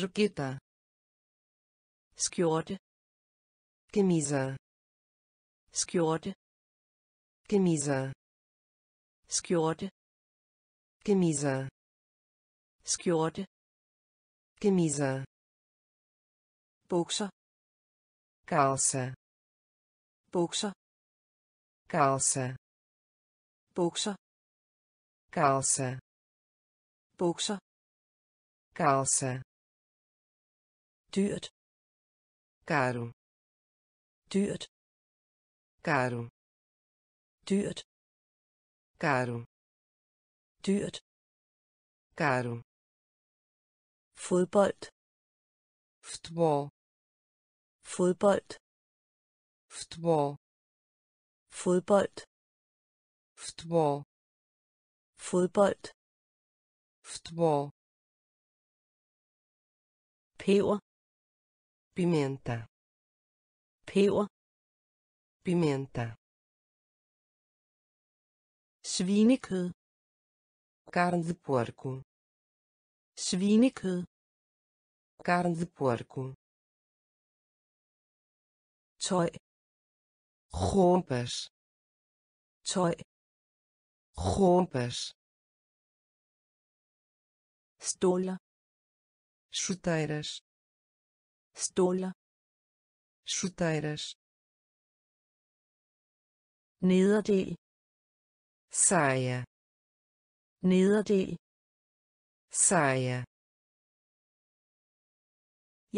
jaqueta. Skjorte, camisa. Skjorte, camisa. Skjorte, camisa. Skjorte, camisa. Bukser, calça. Bukser, calça. Bukser, calça. Bukser, calça. Dyrt, caro. Dyrt, caro. Dyrt, caro. Dyrt, caro. Fodbold, futebol. Fodbold, futebol. Fodbold, futebol. Fodbold, futebol. Peber, pimenta. Peber, pimenta. Svinekød, carne de porco. Svinekød, carne de porco. Tøj, roupas. Tøj, roupas. Stoler, chuteiras. Stoler, chuteiras. Nederdel, saia. Nederdel, saia.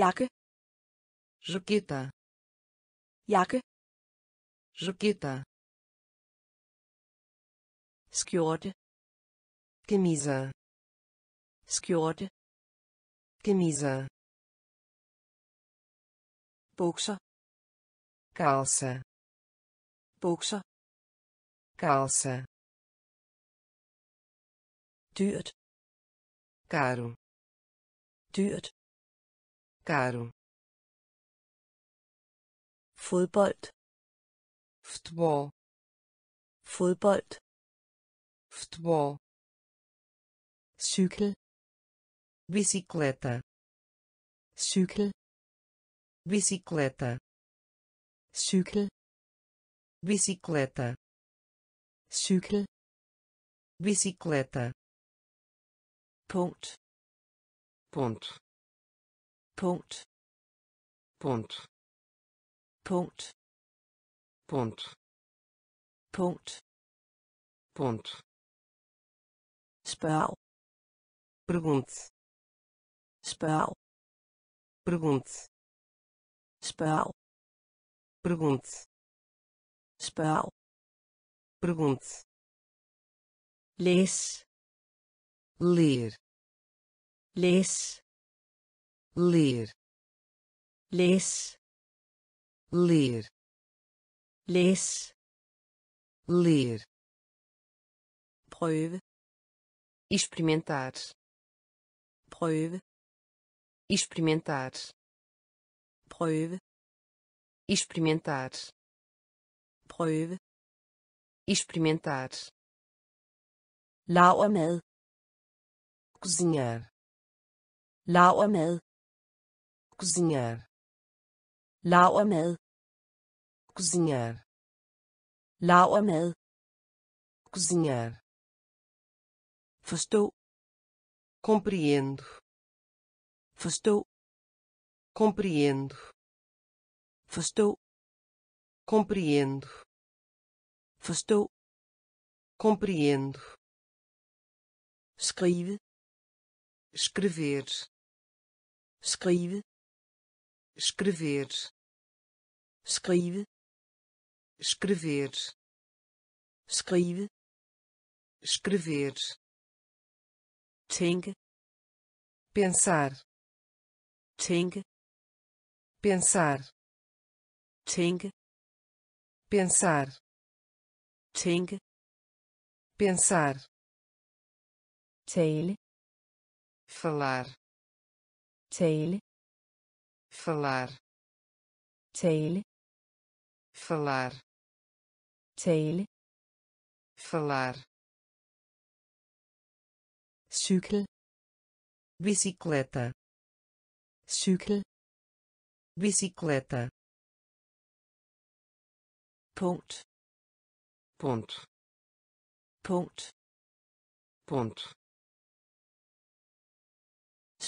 Jakke, jaqueta. Jakke, jaqueta. Skjorte, camisa. Skjorte, camisa. Bukser, calça. Bukser, calça. Dyrt, caro. dyrt, caro, fodbold, futebol, fodbold, futebol, cykel, bicicleta, cykel, bicicleta, cykel, bicicleta, cykel, bicicleta, punkt, punkt, punkt, punkt, punkt, punkt, punkt, punkt, spørg, pergunte, spørg, pergunte, spørg, pergunte, spørg, pergunte, læs, ler, læs, ler, læs, ler, læs, ler, prøve, experimentar, prøve, experimentar, prøve, experimentar, prøve, experimentar, lavermad, cozinhar, lavermad, cozinhar, lavermad, cozinhar, lavermad, cozinhar, forstå, compreendo, forstå, compreendo, forstå, compreendo, forstå, compreendo, escreve, escrever, escreve, escrever, escreve, escrever, escreve, escrever, tænke, pensar, tænke, pensar, tænke, pensar, tænke, pensar, tale, falar, tale, falar, tale, falar, tale, falar, cykel, bicicleta, cykel, bicicleta, punkt, punkt, punkt, punkt,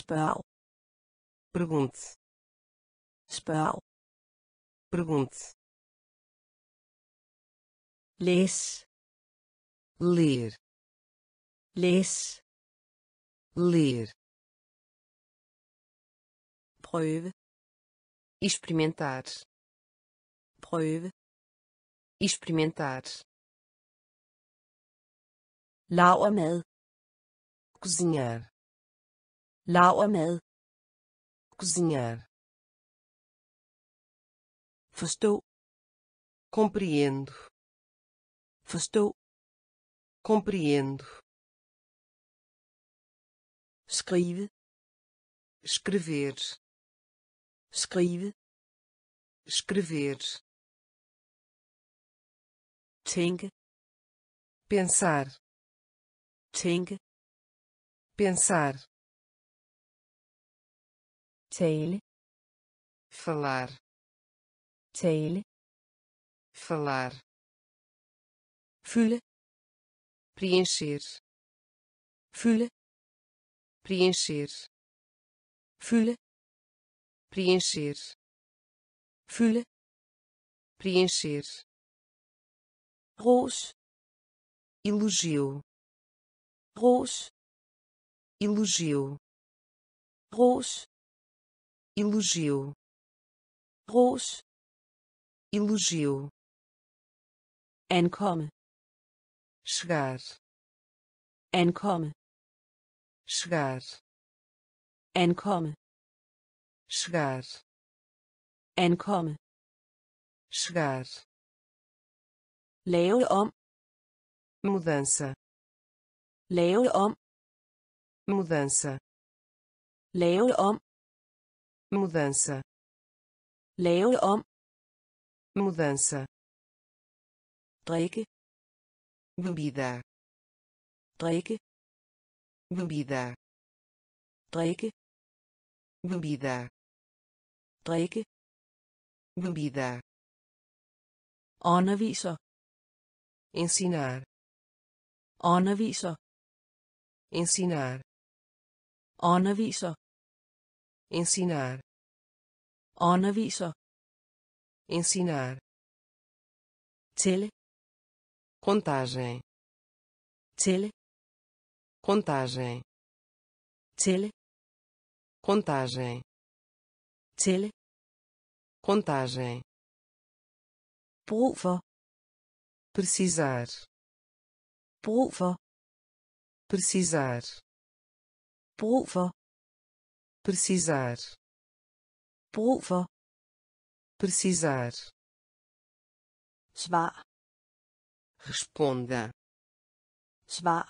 spørg, pergunte, spørg, pergunte, læs, ler, læs, ler, prøve, experimentar, prøve, experimentar, lavermad, cozinhar, lavermad, cozinhar, forstå, compreendo, forstå, compreendo, escreve, escrever, escreve, escrever, tænke, pensar, tænke, pensar, tale, falar, tale, falar, fylde, preencher, fylde, preencher, fylde, preencher, fylde, preencher, ros, elogio, ros, elogio, ros, elogio, ros, elogio, ankomme, chegar, ankomme, chegar, ankomme, chegar, ankomme, chegar, lave om, mudança, lave om, mudança, Lave om. Mudança. Lave om. Mudança. Drikke. Bebida. Drikke. Bebida. Drikke. Bebida. Drikke. Bebida. Underviser. Ensinar. Underviser. Ensinar. Underviser. Ensinar. Underviser. Ensinar. Tælle. Contagem. Tælle. Contagem. Tælle. Contagem. Tælle. Contagem. Brug for. Precisar. Brug for. Precisar. Brug for. Precisar. Brug for. Precisar. Svar. Responda. Svar.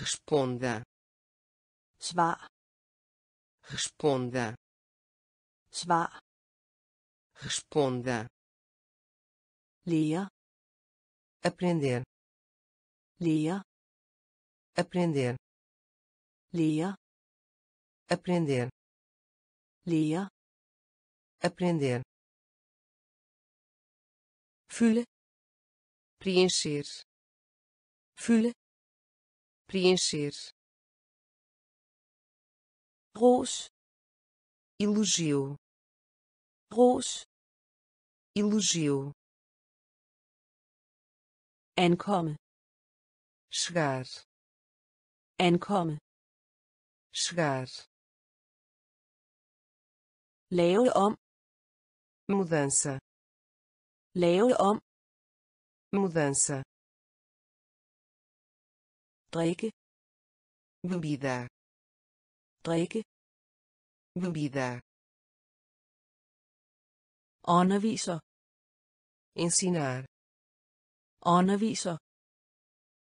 Responda. Svar. Responda. Svar. Responda. Lia. Aprender. Lia. Aprender. Lia. Aprender. Lia. Aprender. Fule. Preencher. Fule. Preencher. Rose. Elogio. Rose. Elogio. Ankomme. Chegar. Ankomme. Chegar. Lave om. Mudança. Lave om. Mudança. Drikke. Bebida. Drikke. Bebida. Underviser. Ensinar. Underviser.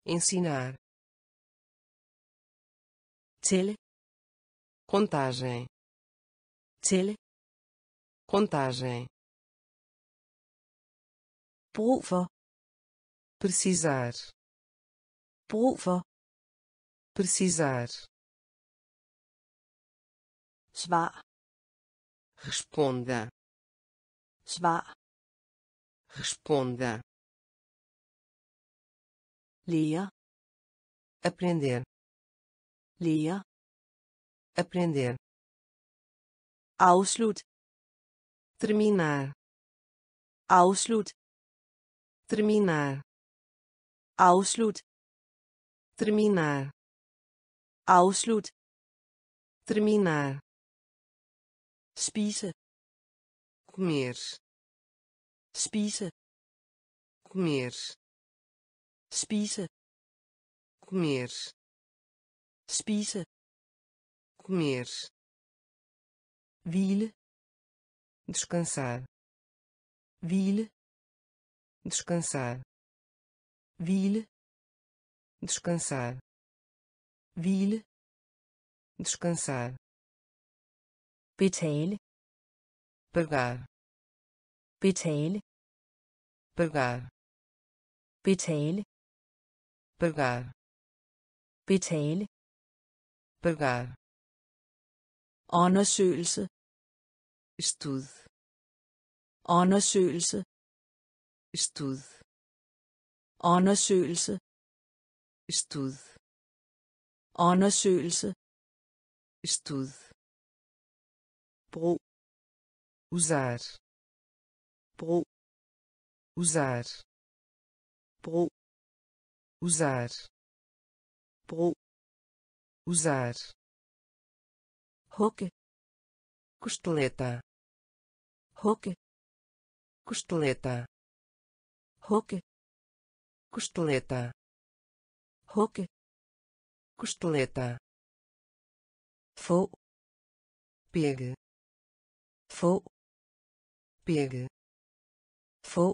Ensinar. Tælle. Contagem. Tælle. Contagem. Brug for. Precisar. Brug for. Precisar. Svar. Responda. Svar. Responda. Lia. Aprender. Lia. Aprender. Afslut. Terminar. Afslut. Terminar. Afslut. Terminar. Afslut. Terminar. Spise. Comer. Spise. Comer. Spise. Comer. Spise. Comer. Hvile. Descansar. Hvile. Descansar. Hvile. Descansar. Hvile. Descansar. Betale. Pagar. Betale. Pagar. Betale. Pagar. Betale. Pagar. Undersøgelse. Estude. Undersøgelse. Estude. Undersøgelse. Estude. Undersøgelse. Estude. Brug. Usar. Brug. Usar. Brug. Usar. Brug. Usar. Hugge. Costeleta. Hugge. Costeleta. Hugge. Costeleta. Hugge. Costeleta. Få. Pegue. Få. Pegue. Få.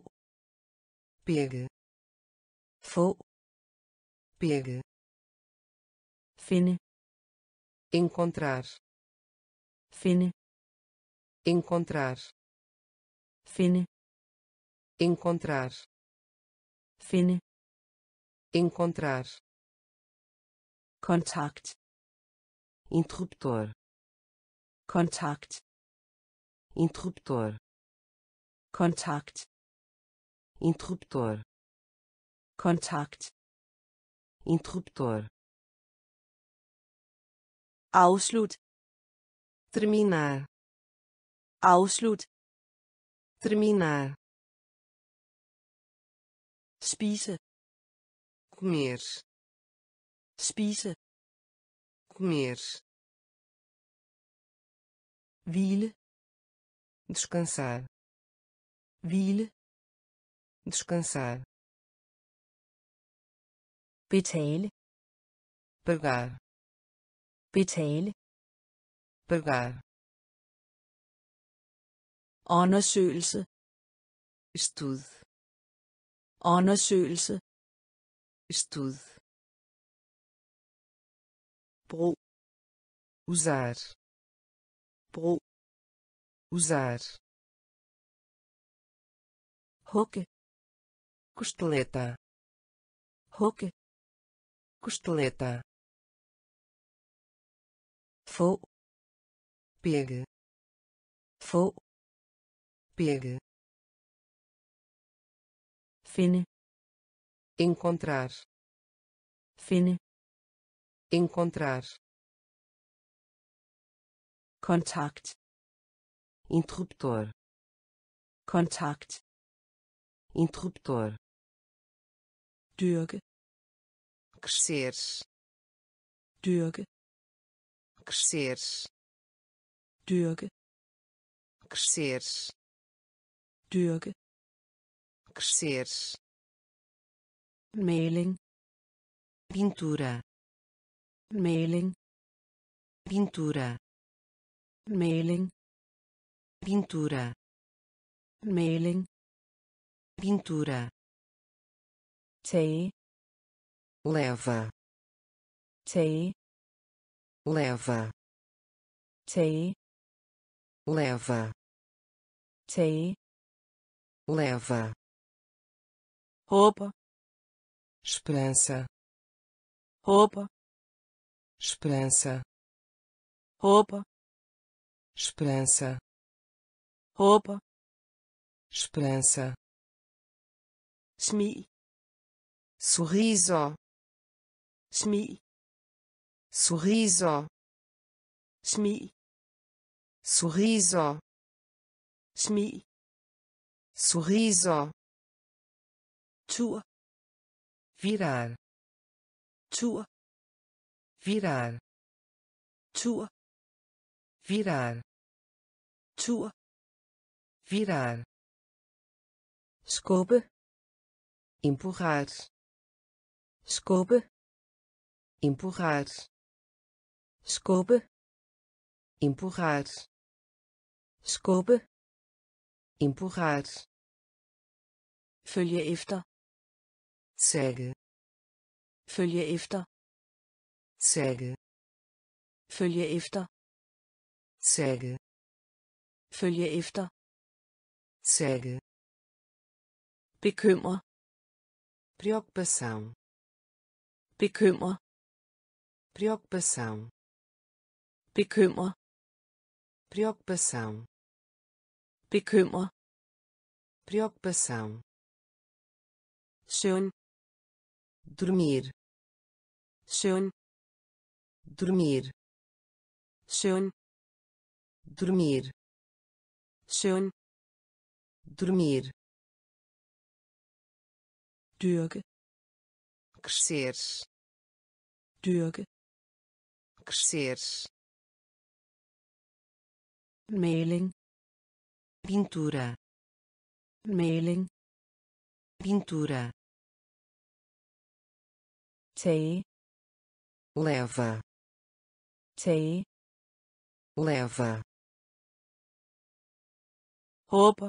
Pegue. Få. Pegue. Finde. encontrar, finde, encontrar, finde, encontrar, finde, encontrar, kontakt, interruptor, kontakt, interruptor, kontakt, interruptor, kontakt, interruptor, afslut, terminar, afslut, terminar, spise, comer, spise, comer, hvile, descansar, hvile, descansar, betale, pagar, betale, pagar, undersøgelse, stud, undersøgelse, stud, brug, usar, brug, usar, hugge, costeleta, hugge, costeleta, få, pegue, få, pegue, finde, encontrar, finde, encontrar, kontakt, interruptor, kontakt, interruptor, dyrke, crescer, dyrke, crescer, dyrke, crescer, dyrke, crescer, maling, pintura, maling, pintura, maling, pintura, maling, pintura, tei, leva, tei, leva, tei, leva, tei, leva, roupa, esperança, roupa, esperança, roupa, esperança, roupa, esperança, smil, sorriso, smil, sorriso, smil, sorriso, smil, sorriso, tur, virar, tur, virar, tur, virar, tur, virar, skubbe, empurrar, skubbe, empurrar, skubbe, empurrar, skubbe, empurrar, følge efter, segue, følge efter, segue, følge efter, segue, følge efter, segue, bekymre, preocupação, bekymre, preocupação, bekymre, preocupação, bekymre, preocupação, søvn, dormir, søvn, dormir, søvn, dormir, søvn, dormir, dyrke, crescer, dyrke, crescer, maling, pintura, maling, pintura, tei, leva, tei, leva, roupa,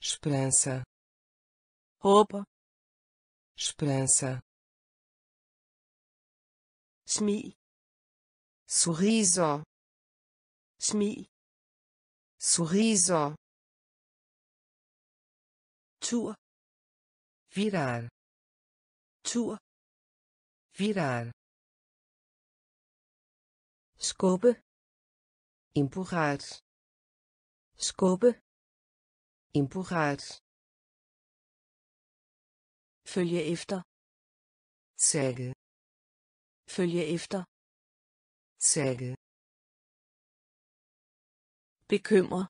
esperança, roupa, esperança, smil, Sorriso. Smil. Sorriso. Tur. Virar. Tur. Virar. Skubbe. Empurrar. Skubbe. Empurrar. Følge efter. Sæge. Følge efter. Sæge. Bekymre.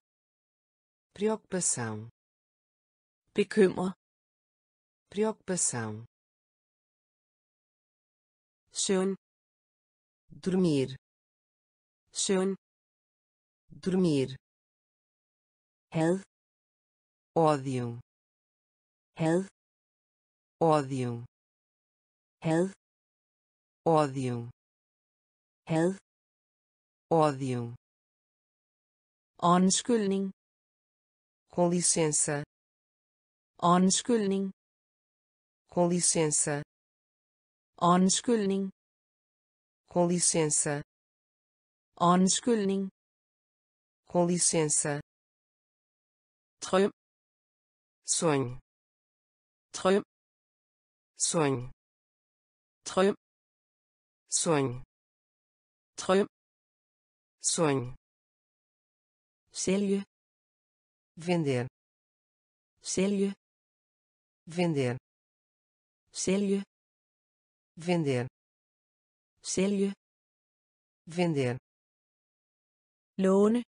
Preocupação. Bekymre. Preocupação. Søvn. Dormir. Søvn. Dormir. Had. Ódio. Had. Ódio. Had. Ódio. Had. Ódio. Undskyldning. Com licença. Undskyldning. Com licença. Undskyldning. Com licença. Undskyldning. Com licença. Drøm. Sonho. Drøm. Sonho. Drøm. Sonho. Drøm. Sonho. Sælge. Vender. Sælge. Vender. Sælge. Vender. Sælge. Vender. Låne.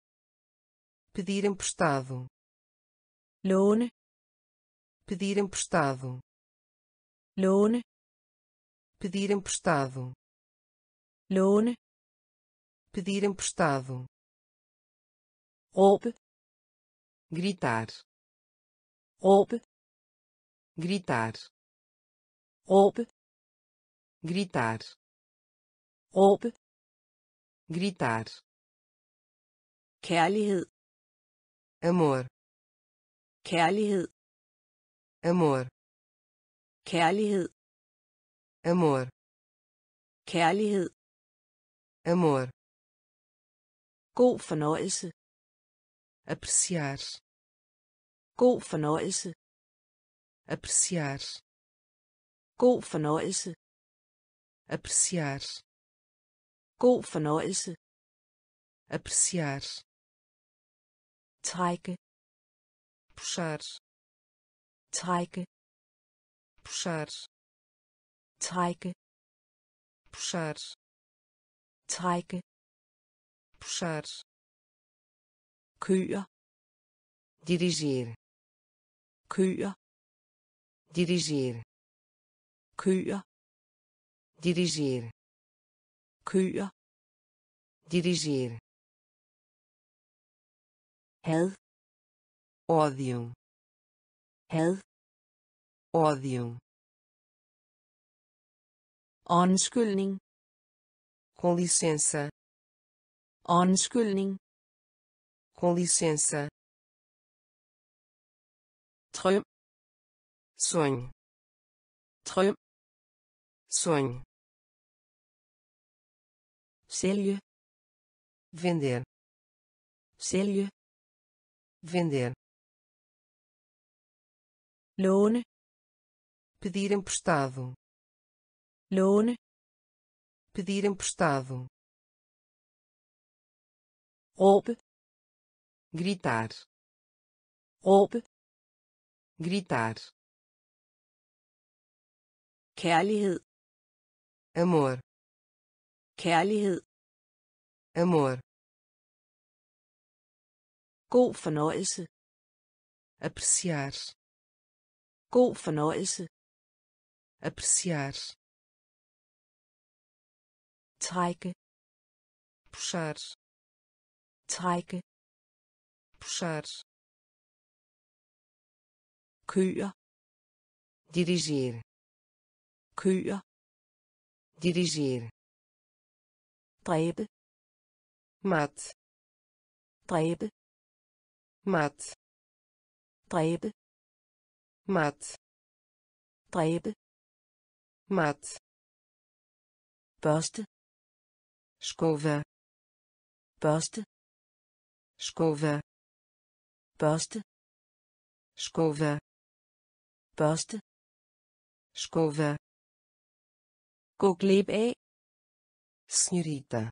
Pedir emprestado. Låne. Pedir emprestado. Låne. Pedir emprestado. Låne. Pedir emprestado. Råbe. Gritar. Råbe. Gritar. Råbe. Gritar. Råbe. Gritar. Kærlighed. Amor. Kærlighed. Amor. Kærlighed. Amor. Kærlighed. Amor. God fornøjelse. Apreciar. God fornøjelse. Apreciar. God fornøjelse. Apreciar. God fornøjelse. Apreciar. Trække. Puxar. Trække. Puxar. Trække. Puxar. Trække. Puxar. Køer. Dirigir. Køer. Dirigir. Køer. Dirigir. Køer. Dirigir. Had. Ódio. Had. Ódio. Undskyldning. Com licença. Undskyldning. Com licença. Drøm. Sonho. Drøm. Sonho. Sælge. Vender. Sælge. Vender. Låne. Pedir emprestado. Låne. Pedir emprestado. Råbe. Gritar. Råbe. Gritar. Kærlighed. Amor. Kærlighed. Amor. God fornøjelse. Apreciar. God fornøjelse. Apreciar. Trække. Puxar. Trække. Puxar. Køer. Dirigir. Køer. Dirigir. Dræbe. Mat. Dræbe. Mat. Dræbe. Mat. Dræbe. Mat. Børste. escova, poste, escova, poste, escova, poste, escova. Gå glip af, señorita.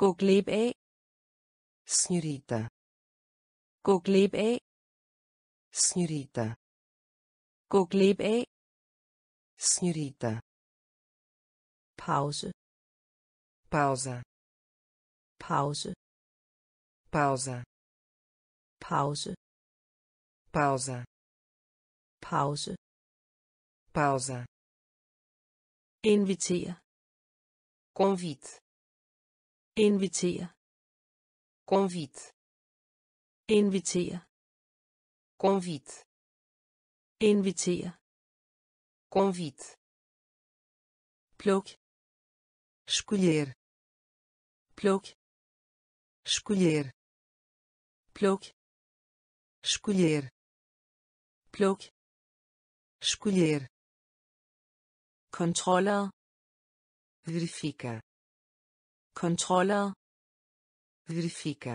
Gå glip af, señorita. Gå glip af, señorita. Gå glip af, señorita. Pause, pausa, pause, pausa, pause, pausa, pause, pausa. Invitere, convite, invitere, convite, invitere, convite, invitere, convite. Pluk, escolher, pluk, escolher, pluk, escolher, pluk, escolher. Controller, verifica, controller, verifica,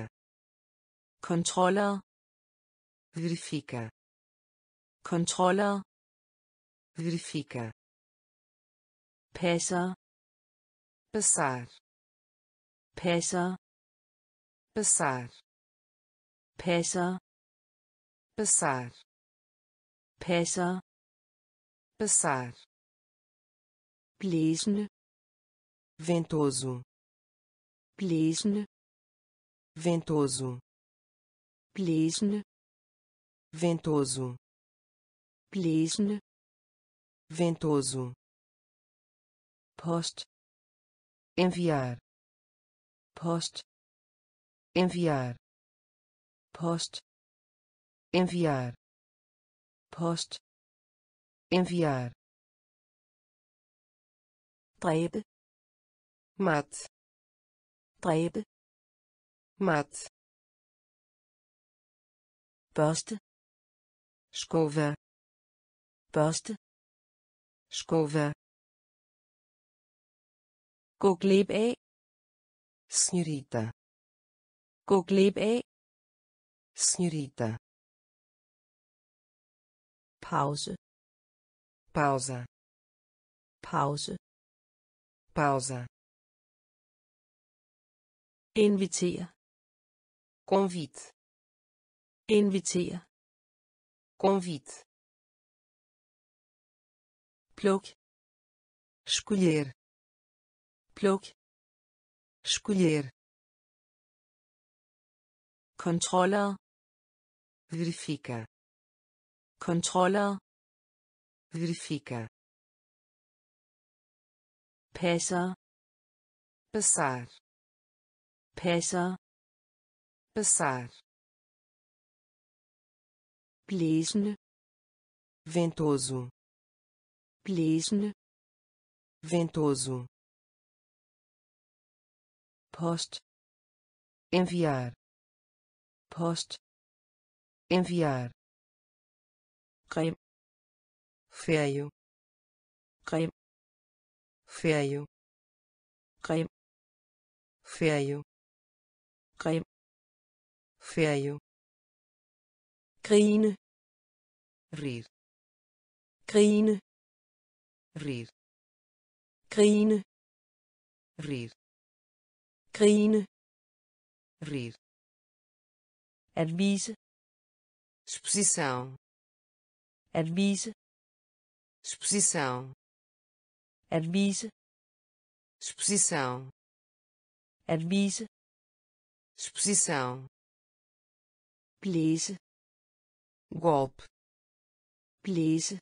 controller, verifica, controller, verifica. Passer, passar, passer, passar, passer, passar, passer, passar. Blæsende, ventoso, blæsende, ventoso, blæsende, ventoso, blæsende, ventoso. Post, enviar, post, enviar, post, enviar, post, enviar. Dræbe, mat, dræbe, mat. Børste, skove, børste, skove. Gå glip af, señorita. Gå glip af, señorita. Pause, pausa, pause, pausa. Invitere, convite, invitere, convite. Pluk, escolher, pluk, escolher. Controller, verifica, controller, verifica. Passer, passar, passer, passar. Blæsende, ventoso, blæsende, ventoso. Post, enviar, post, enviar. Grim, feio, grim, feio, grim, feio, grim, feio. Grine, rir, grine, rir, grine, rir, grine, rir. Advise, exposição, advise, exposição. Advise, exposição, advise, exposição. Blæse, golpe, blæse,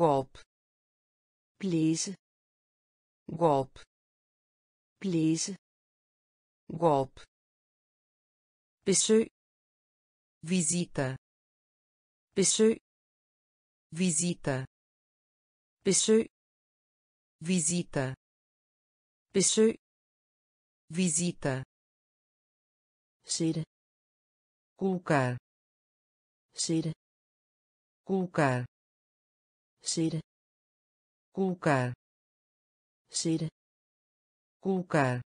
golpe, blæse, golpe, blæse, golpe. Besøg, visita, besøg, visita, besøg, visita, besøg, visita. Sætte, colocar, sætte, colocar, sætte, colocar, sætte, colocar,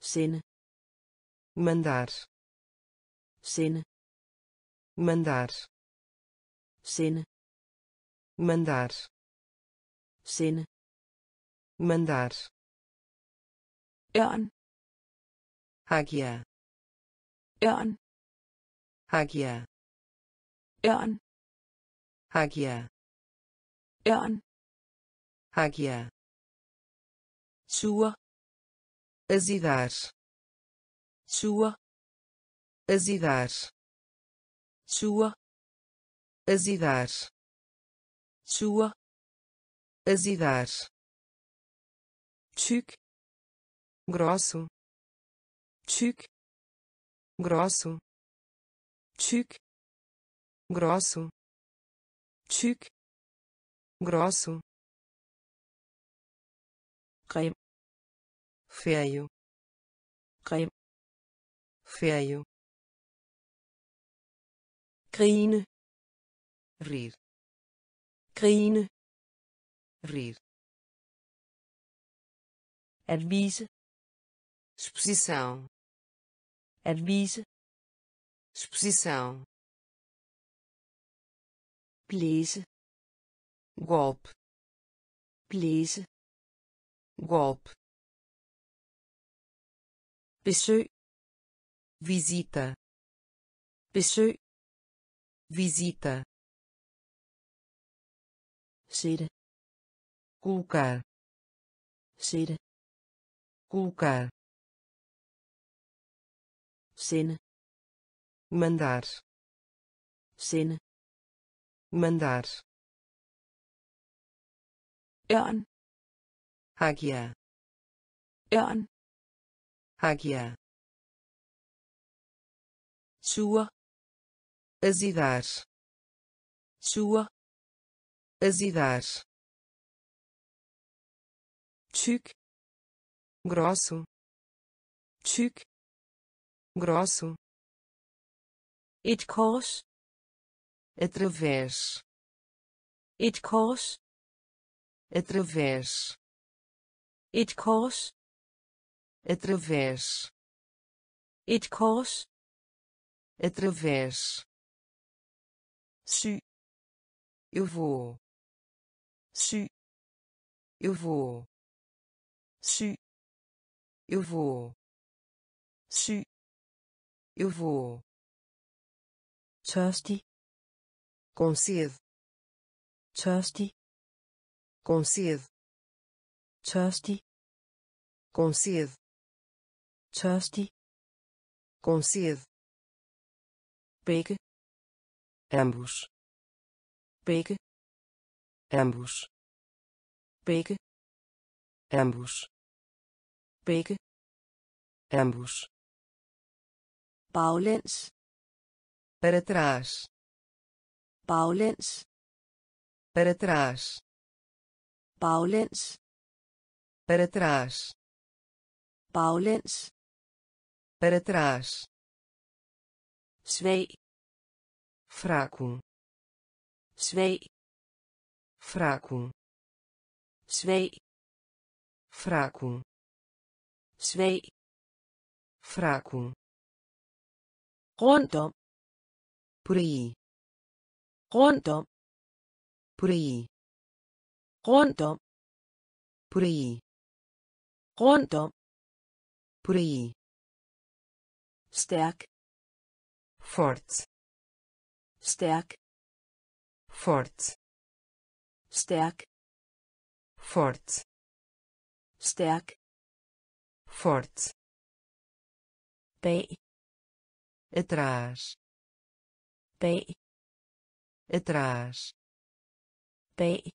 cena, mandar, cena, mandar, cena, mandar, cena, mandar, ørn, águia, ørn, águia, ørn, águia, ørn, águia, sua, azidar, sua, azidar, sua, azidar, sua, azidar, tyk, grosso, tyk, grosso, tyk, grosso, tyk, grosso, creme, feio, creme, feio, grine, rir, grine, rir, advise, exposição, advise, exposição, please, golpe, please, golpe, besøg, visita, besøg, visita, sætte, colocar, sætte, colocar, sende, mandar, sende, mandar, ørn, águia, ørn, águia, sua, azidar, sua, azidar, tyk, grosso, tyk, grosso, et kors, através, et kors, através, et kors, através, et kors, através, su, eu vou, su, eu vou, su, eu vou, su, eu vou, thirsty, com sede, thirsty, com sede, thirsty, com sede, thirsty, com sede, begge, ambos, begge, ambos, begge, ambos, begge, ambos, baglæns, para trás, baglæns, para trás, baglæns, para trás, baglæns, para trás, svag, fraco, svag, fraco, svag, fraco, svag, fraco, rundt om, por aí, rundt om, por aí, rundt om, por aí, rundt om, por aí, stærk, forte, stærk, forte, stærk, forte, stærk, forte, bag, atrás, bag, atrás, bag,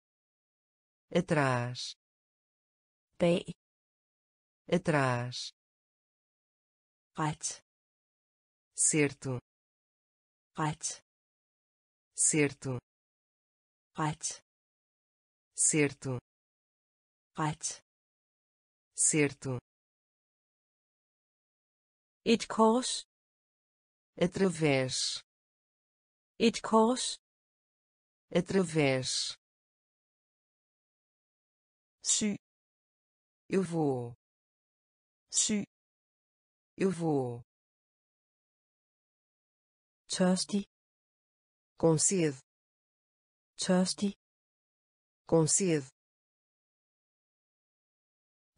atrás, bag, atrás, ret, certo, ret, certo, ret, certo, ret, certo, et kors, através, et kors, através, sy, Eu vou. Syg. Eu vou. Tørstig. Com sede. Tørstig. Com sede.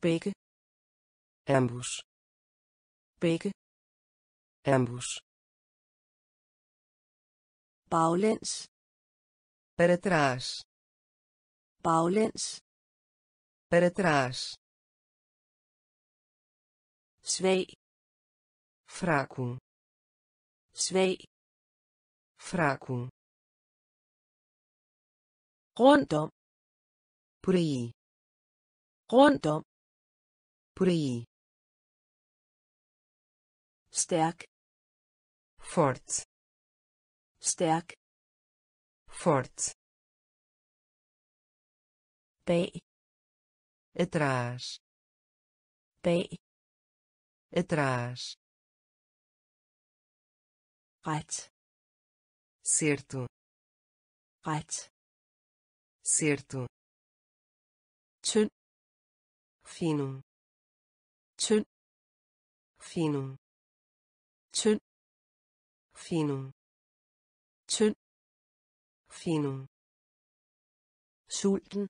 Begge. Ambos. Begge. Ambos. Baglæns. Para trás. Baglæns. Para trás. Svag. Fraco. Svag. Fraco. Rundt om. Por aí. Rundt om. Por aí. Stærk. Fort. Stærk. Fort. Bag. Atrás. Bag. Atrás. Ret. Certo. Ret. Certo. Tynd. Fino. Tynd. Fino. Tynd. Fino. Tynd. Fino. Sulten.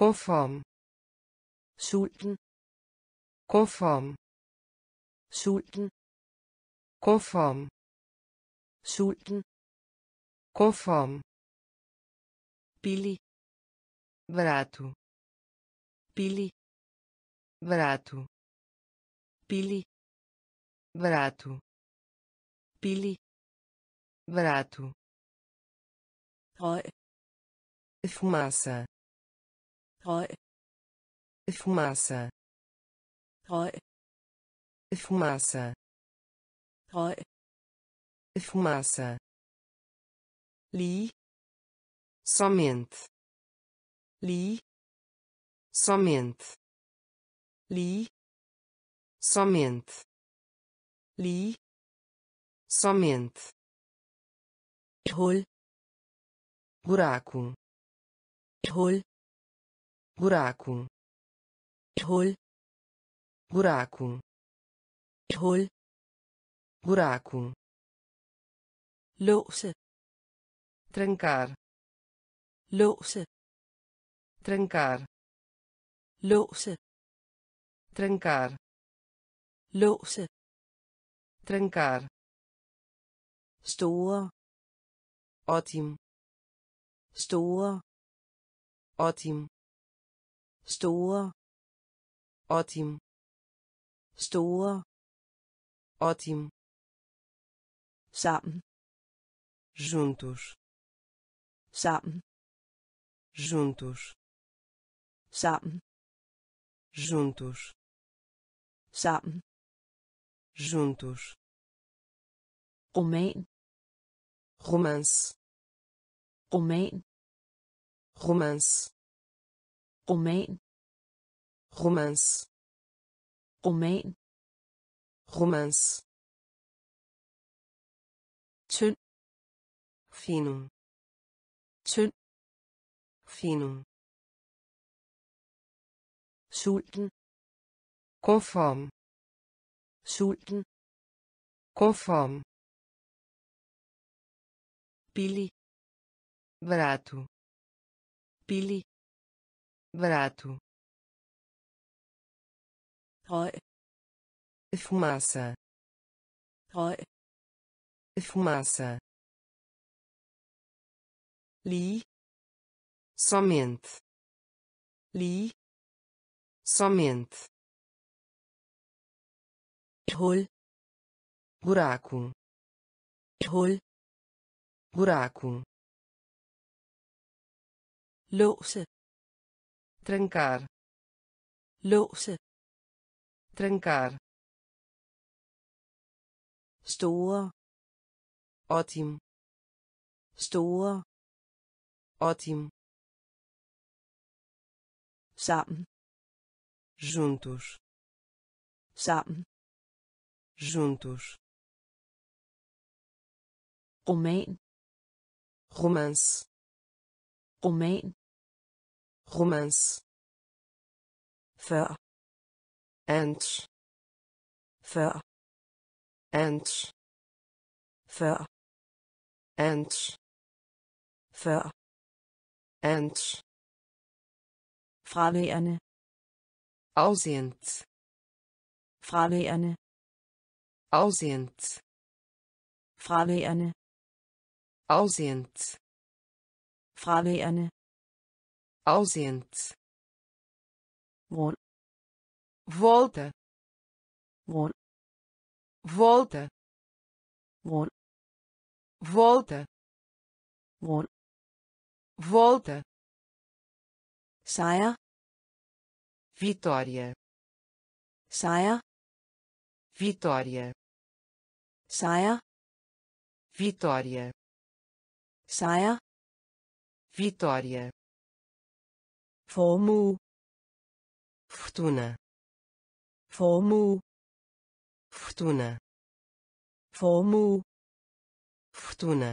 Konform. Sulten. Konform. Sulten. Konform. Sulten. Konform. Billig. Barato. Billig. Barato. Billig. Barato. Billig. Barato. Røg. Fumaça. Røg. Fumaça. Røg. Fumaça. Røg. Fumaça. Lige. Somente. Lige. Somente. Lige. Somente. Lige. Somente. Hul. Buraco. Hul. Buraco. Hul. Buraco. Hul. Buraco. Låse. Trancar. Låse. Trancar. Låse. Trancar. Låse. Trancar. Store. Ótimo. Store. Ótimo. Store. Ótimo. Store. Ótimo. Sammen. Juntos. Sammen. Juntos. Sammen. Juntos. Sammen. Juntos. Roman. Romance. Roman. Romance. Roman. Romance. Roman. Romance. Tynd. Fino. Tynd. Fino. Sulten. Konform. Sulten. Konform. Billig. Barato. Billig. Barato. Røg. Fumaça. Røg. Fumaça. Lige. Somente. Lige. Somente. Hul. Buraco. Hul. Buraco. Låse. Trancar. Låse. Trancar. Store. Ótimo. Store. Ótimo. Sammen. Juntos. Sammen. Juntos. Roman. Romance. Roman. Romance. før, antes, før, antes, før, antes, før, antes, fraværende, ausent, fraværende, ausent, fraværende, ausent, fraværende, ausent, rund, volta, rund, volta, rund, volta, rund, volta, saia, vitória, saia, vitória, saia, vitória, saia, vitória, formue, fortuna, formue, fortuna, formue, fortuna,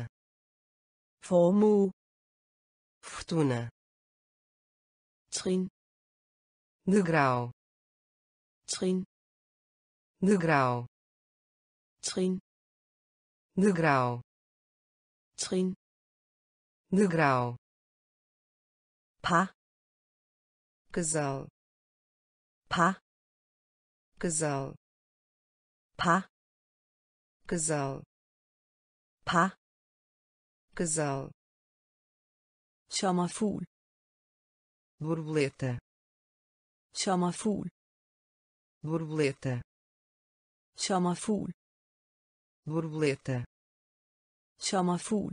formue, fortuna, trin, degrau, trin, degrau, trin, degrau, trin, degrau, pá, casal, pá, casal, pá, casal, pá, casal, chama ful, borboleta, chama ful, borboleta, chama ful, borboleta, chama ful,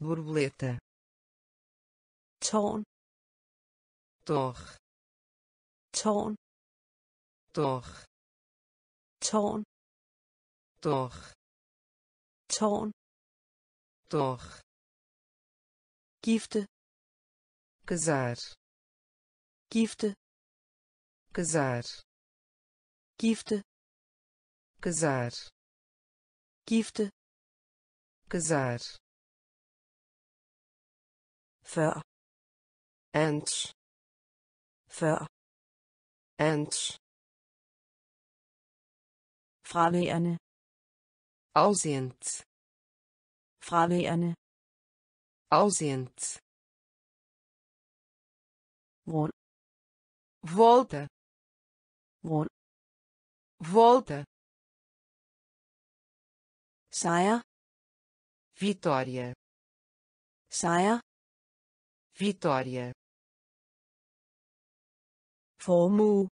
borboleta, tårn, torre, tårn, torre, tårn, torre, tårn, torre, gifte, casar, gifte, casar, gifte, casar, gifte, casar, før, antes, før, antes, fraværende, ausent, fraværende, ausent, rund, volta, rund, volta, sejr, vitória, sejr, vitória, formue,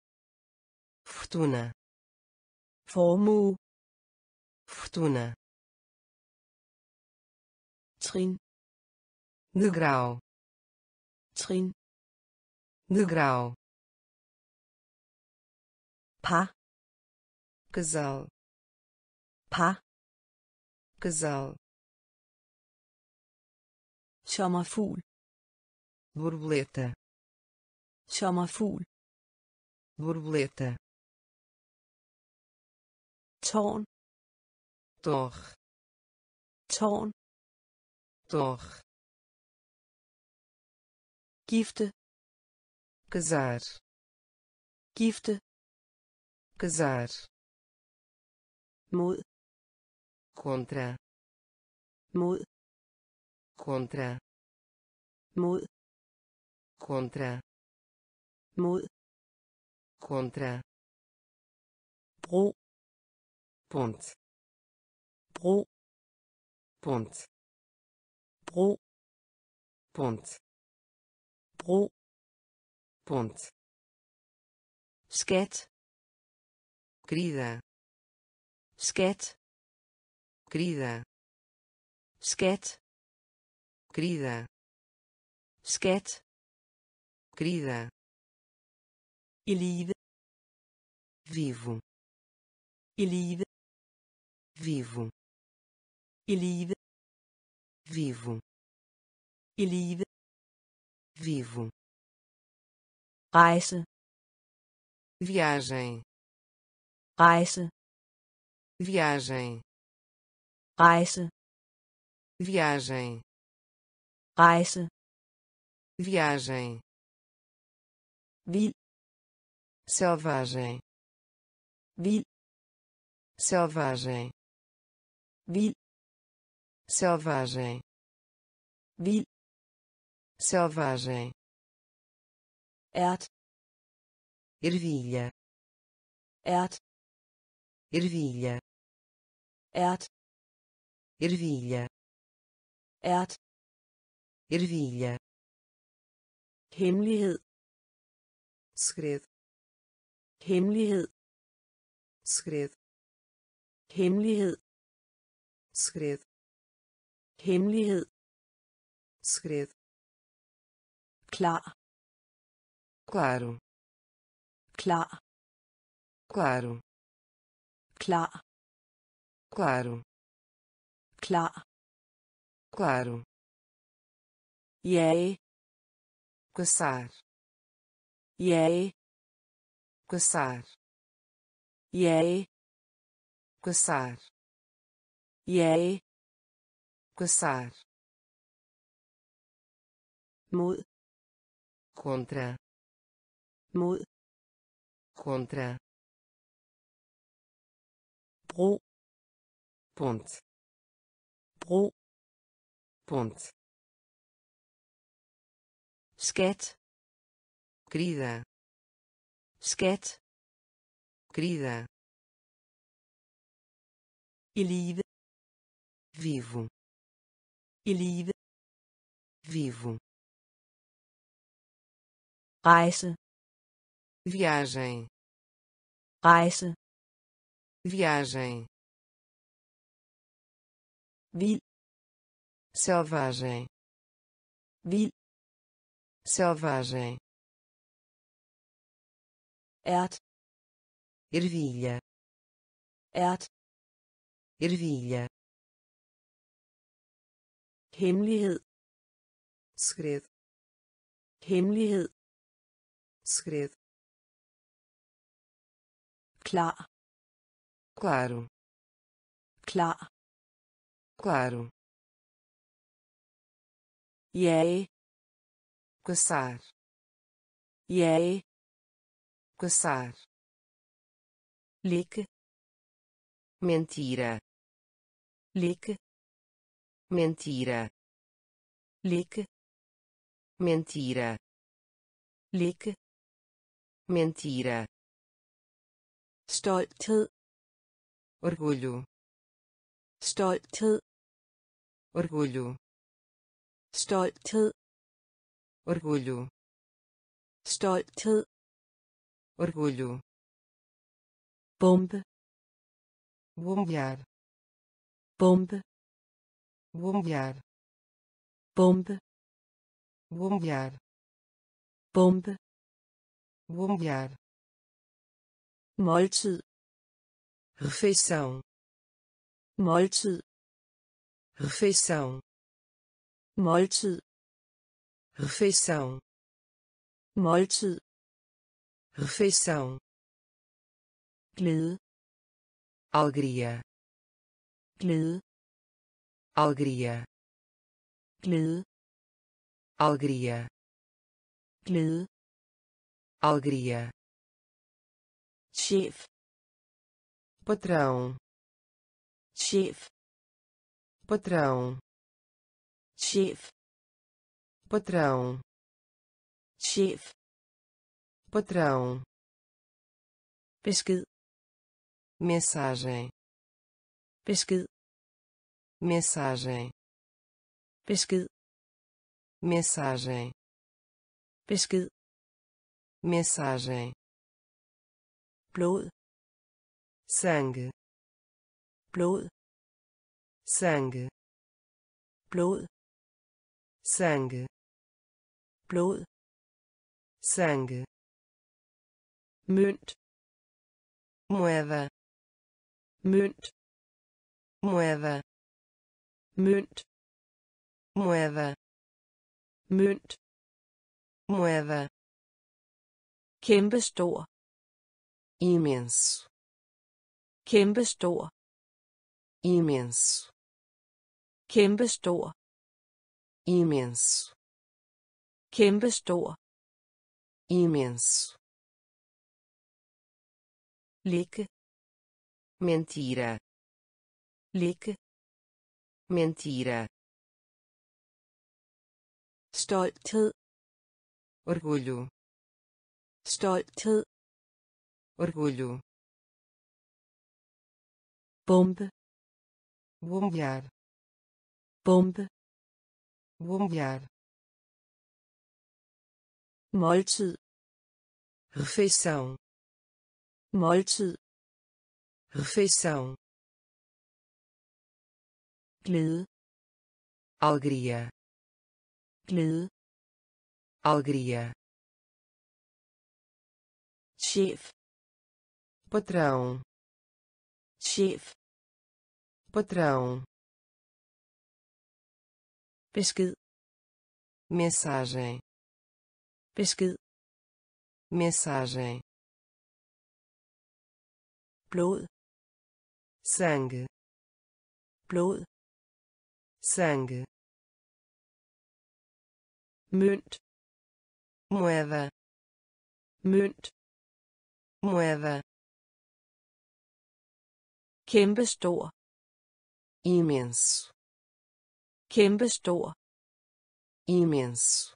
fortuna, formue, fortuna, trin, degrau, trin, degrau, pá, casal, pá, casal, chama ful, borboleta, chama ful, borboleta, tårn, torre, tårn, torre, gifte, casar, gifte, casar, mod, contra, mod, contra, mod, contra, mod, contra, bro, ponte, bro, ponte, bro, ponte, bro, ponte, skat, querida, skat, querida, skat, querida, skat, querida, elive, vivo, elive, vivo, elive, vivo, elive, vivo, reise, viagem, reise, viagem, reise, viagem, reise, viagem, vil, selvagem, vil, selvagem, vil, selvagem, vil, selvagem, erd, ervilha, erd, ervilha, erd, ervilha, erd, ervilha, hemmelighed, skred, hemmelighed, skred, hemmelighed, skred, hemmelighed, skred, klar, claro, klar, claro, klar, claro, klar, claro, jeg, caçar, jeg, caçar, jeg, caçar, jeg, caçar, mod, contra, mod, contra, bro, ponte, bro, ponte, skat, querida, skat, querida, i live, vivo, i live, vivo, rejse, viagem, rejse, viagem, vil, selvagem, vil, selvagem, erd, ervilha, erd, ervilha, hemmelighed, skred, hemmelighed, skred, klar, claro, klar, claro, jeg, caçar, jeg, caçar, ligge, mentira, ligge, mentira, ligge, mentira, ligge, mentira, stolthed, orgulho, stolthed, orgulho, stolthed, orgulho, stolthed, orgulho, bombe, bombear, bombe, bombear, bombe, bombear, bombe, bombear, måltid, refeição, måltid, refeição, måltid, refeição, måltid, refeição, glæde, alegria, glæde, alegria, glæde, alegria, glæde, alegria, chefe, patrão, chefe, patrão, chefe, patrão, chefe, patrão, besked, mensagem, besked, mensagem, besked, mensagem, besked, mensagem, blod, sangue, blod, sangue, blod, sangue, blod, sangue, mønt, moeda, mønt, moeda, mønt, moeda, mønt, moeda, kæmpestor, imenso, kæmpestor, imenso, kæmpestor, imenso, kæmpestor, imenso, leque, mentira, leque, mentira, stolthed, orgulho, stolthed, orgulho, bombe, bombear, bombe, bombear, måltid, refeição, måltid, refeição, glæde, alegria, glæde, alegria, chefe, patrão, chefe, patrão, besked, mensagem, besked, mensagem, blod, sangue, blod, sangue, mønt, moeda, mønt, moeda, kæmpestor, imenso, kæmpestor, imenso,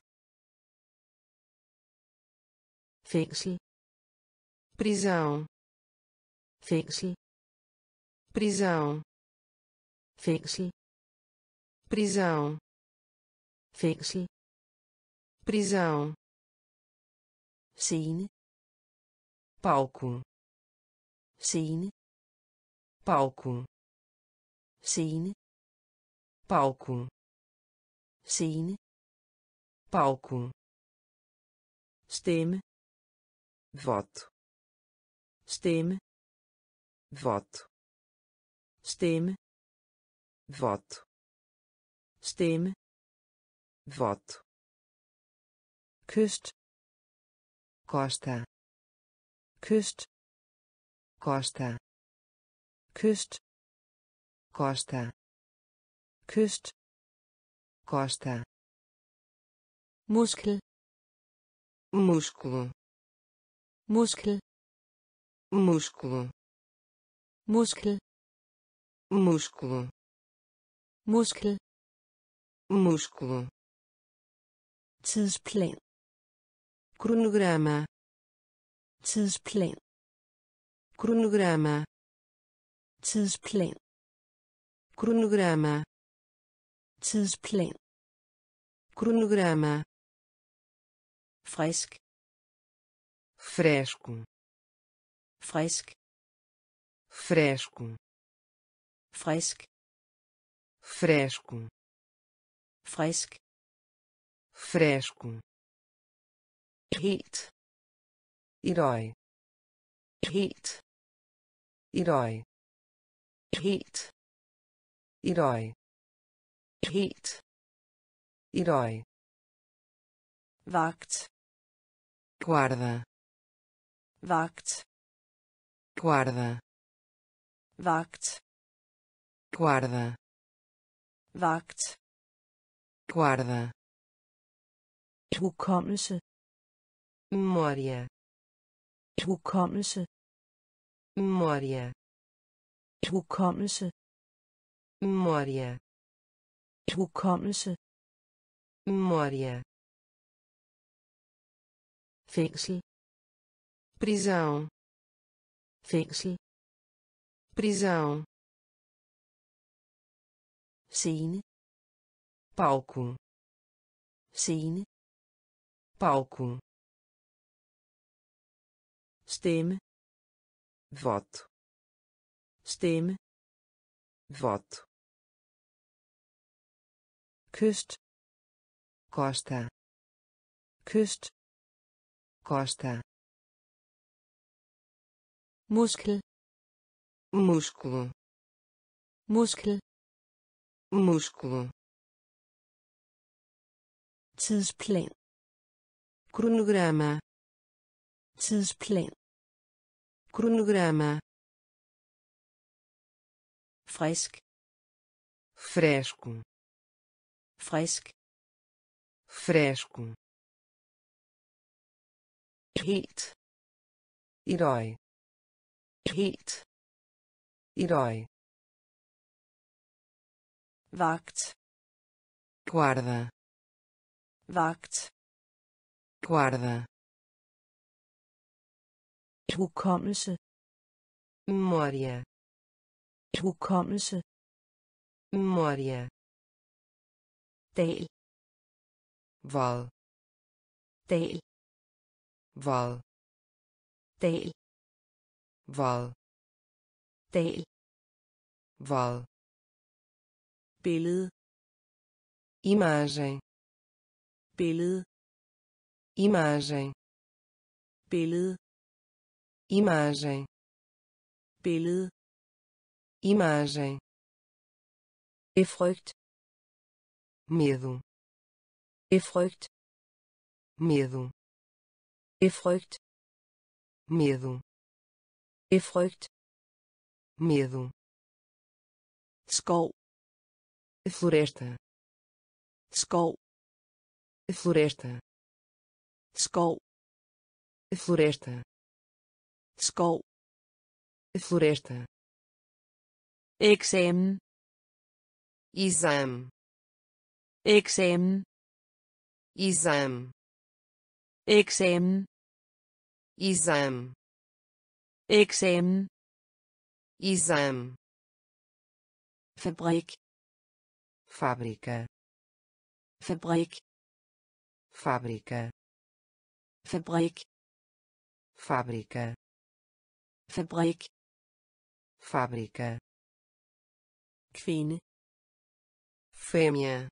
fængsel, prisão, fængsel, prisão, fængsel, prisão, fængsel, prisão, scene, palco, scene, palco, scene, palco, scene, palco, stemme, voto, stemme, voto, stemme, voto, stemme, voto, kyst, costa, kyst, costa, kyst, costa, kyst, costa, muskel, músculo, muskel, músculo, músculo, músculo, músculo, músculo, tidsplan, cronograma, tidsplan, cronograma, tidsplan, cronograma, tidsplan, cronograma, frisk, fresco, frisk, fresco, frisk, fresco, frisk, fresco, helt, herói, helt, herói, helt, herói, helt, herói, vakt, guarda, vakt, guarda, vakt, guarda, vakt, guarda, hukommelse, memória, hukommelse, memória, hukommelse, memória, hukommelse, memória, fængsel, prisão, fængsel, prisão, scene, palco, scene, palco, stemme, voto, stemme, voto, kyst, costa, kyst, costa, muskel, músculo, músculo, músculo, tidsplan, cronograma, tidsplan, cronograma, frisk, fresco, frisk, fresco, helt, herói, Helt. Herói. Vagt. Guarda. Vagt. Guarda. Hukommelse. Memória. Hukommelse. Memória. Dal. Val. Dal. Val. Dal. Val. Dal. Val. Billede. Imagem. Billede. Imagem. Billede. Imagem. Billede. Imagem. Befrygt. Medo. Befrygt. Medo. Befrygt. Medo. Befrygt. Medo. Skov. Floresta. Skov. Floresta. Skov. Floresta. Skov. Floresta. Eksamen. Exame. Eksamen. Exame. Eksamen. Exame. Eksamen. Exame. Fabrik. Fábrica. Fabrik. Fábrica. Fabrik. Fábrica. Fabrik. Fábrica. Kvinde. Fêmea.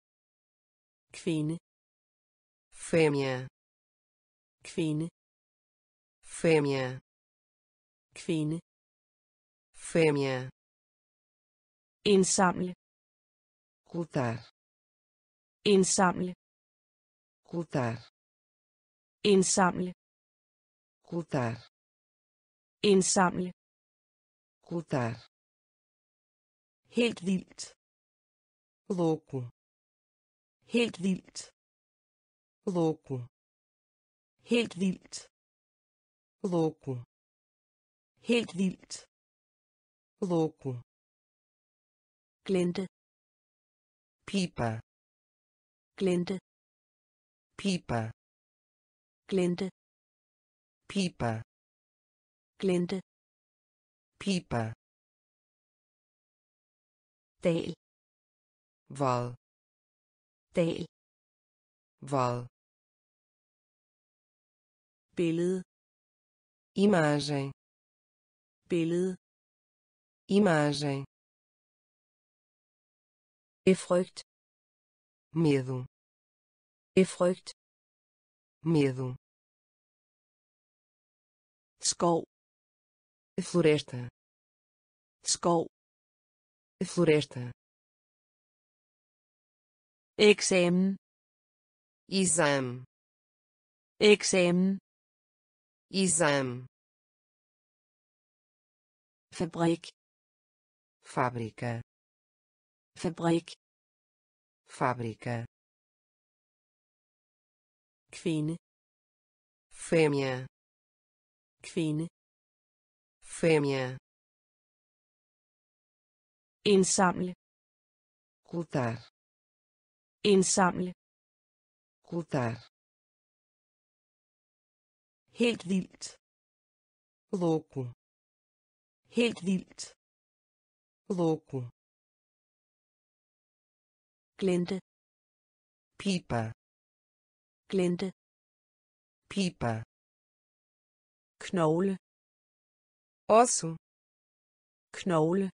Kvinde. Fêmea. Kvinde. Fêmea. Kvinde. Fêmea. Indsamle. Cultar. Indsamle. Cultar. Indsamle. Cultar. Indsamle. Cultar. Helt vildt. Louco. Helt vildt. Louco. Helt vildt. Louco. Helt vildt. Louco. Glente. Pipa. Glente. Pipa. Glente. Pipa. Glente. Pipa. Dal. Val. Dal. Val. Billede. Imagem. Billede. Imagem. Befrygt. Medo. Befrygt. Medo. Skov. Floresta. Skov. Floresta. Eksamen. Exame. Eksamen. Exame. Fabrik. Fábrica. Fabrik. Fábrica. Kvinde. Fêmea. Kvinde. Fêmea. Indsamle. Cultar. Indsamle. Cultar. Helt vildt. Louco. Helt vildt. Louco. Glente. Pipa. Glente. Pipa. Knogle. Osso. Knogle.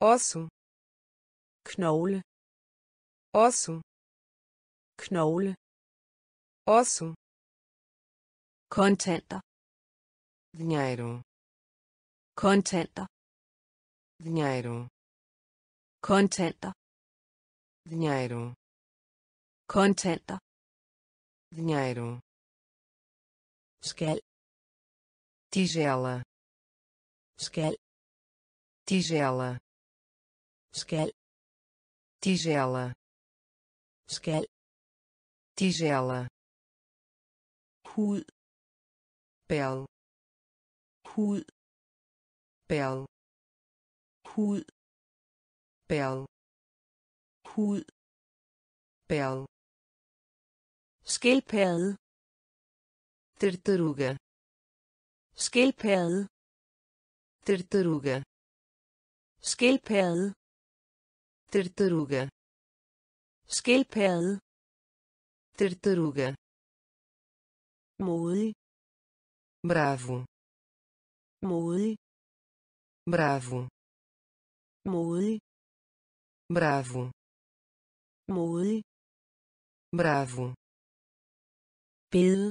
Osso. Knogle. Osso. Knogle. Osso. Kontanter. Dinheiro. Kontanter. Dinheiro. Kontanter. Dinheiro. Kontanter. Dinheiro. Skal. Tigela. Skal. Tigela. Skal. Tigela. Skal. Tigela. Hud. Pele. Hud. bærl, hud, bærl, hud, bærl, skildpadde, tartaruga, skildpadde, tartaruga, skildpadde, tartaruga, skildpadde, tartaruga, modig, bravo, modig, bravo, modig, bravo, modig, bravo, bede,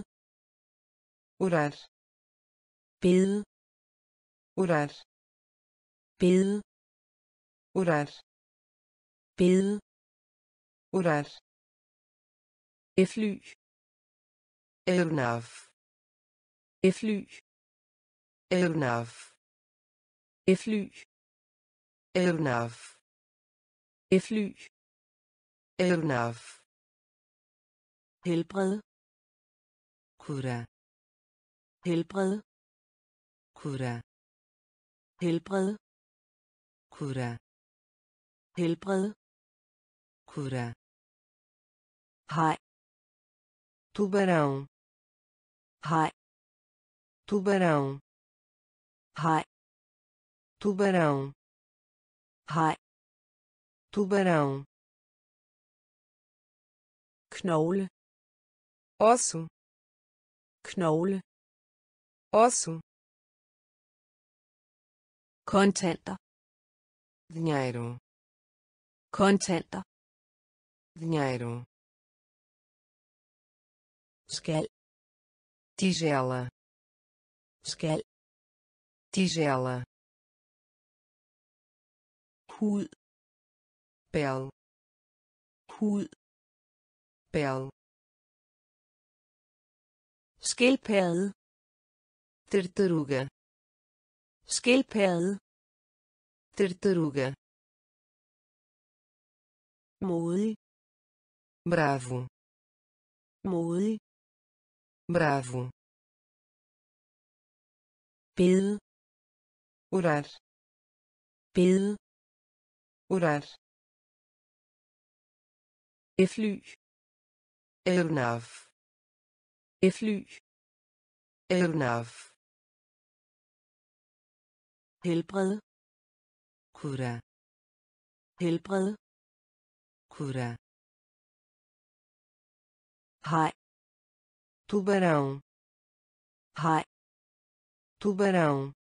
orar, bede, orar, bede, orar, bede, orar. Fly, aeronav, fly, aeronav, fly, aeronav, fly, aeronav, helbred, cura, helbred, cura, helbred, cura, helbred, cura, hai, tubarão, hai, tubarão, hai, tubarão, hai, tubarão, knogle, osso, knogle, osso, kontanter, dinheiro, kontanter, dinheiro, skal, tigela, skal, tigela, hud, pele, hud, pele, skildpadde, tartaruga, skildpadde, tartaruga, modig, bravo, modig, bravo, bede, orar, bede, orar, fly, aeronav, fly, aeronav, helbred, cura, helbred, cura, haj, tubarão, hai, tubarão,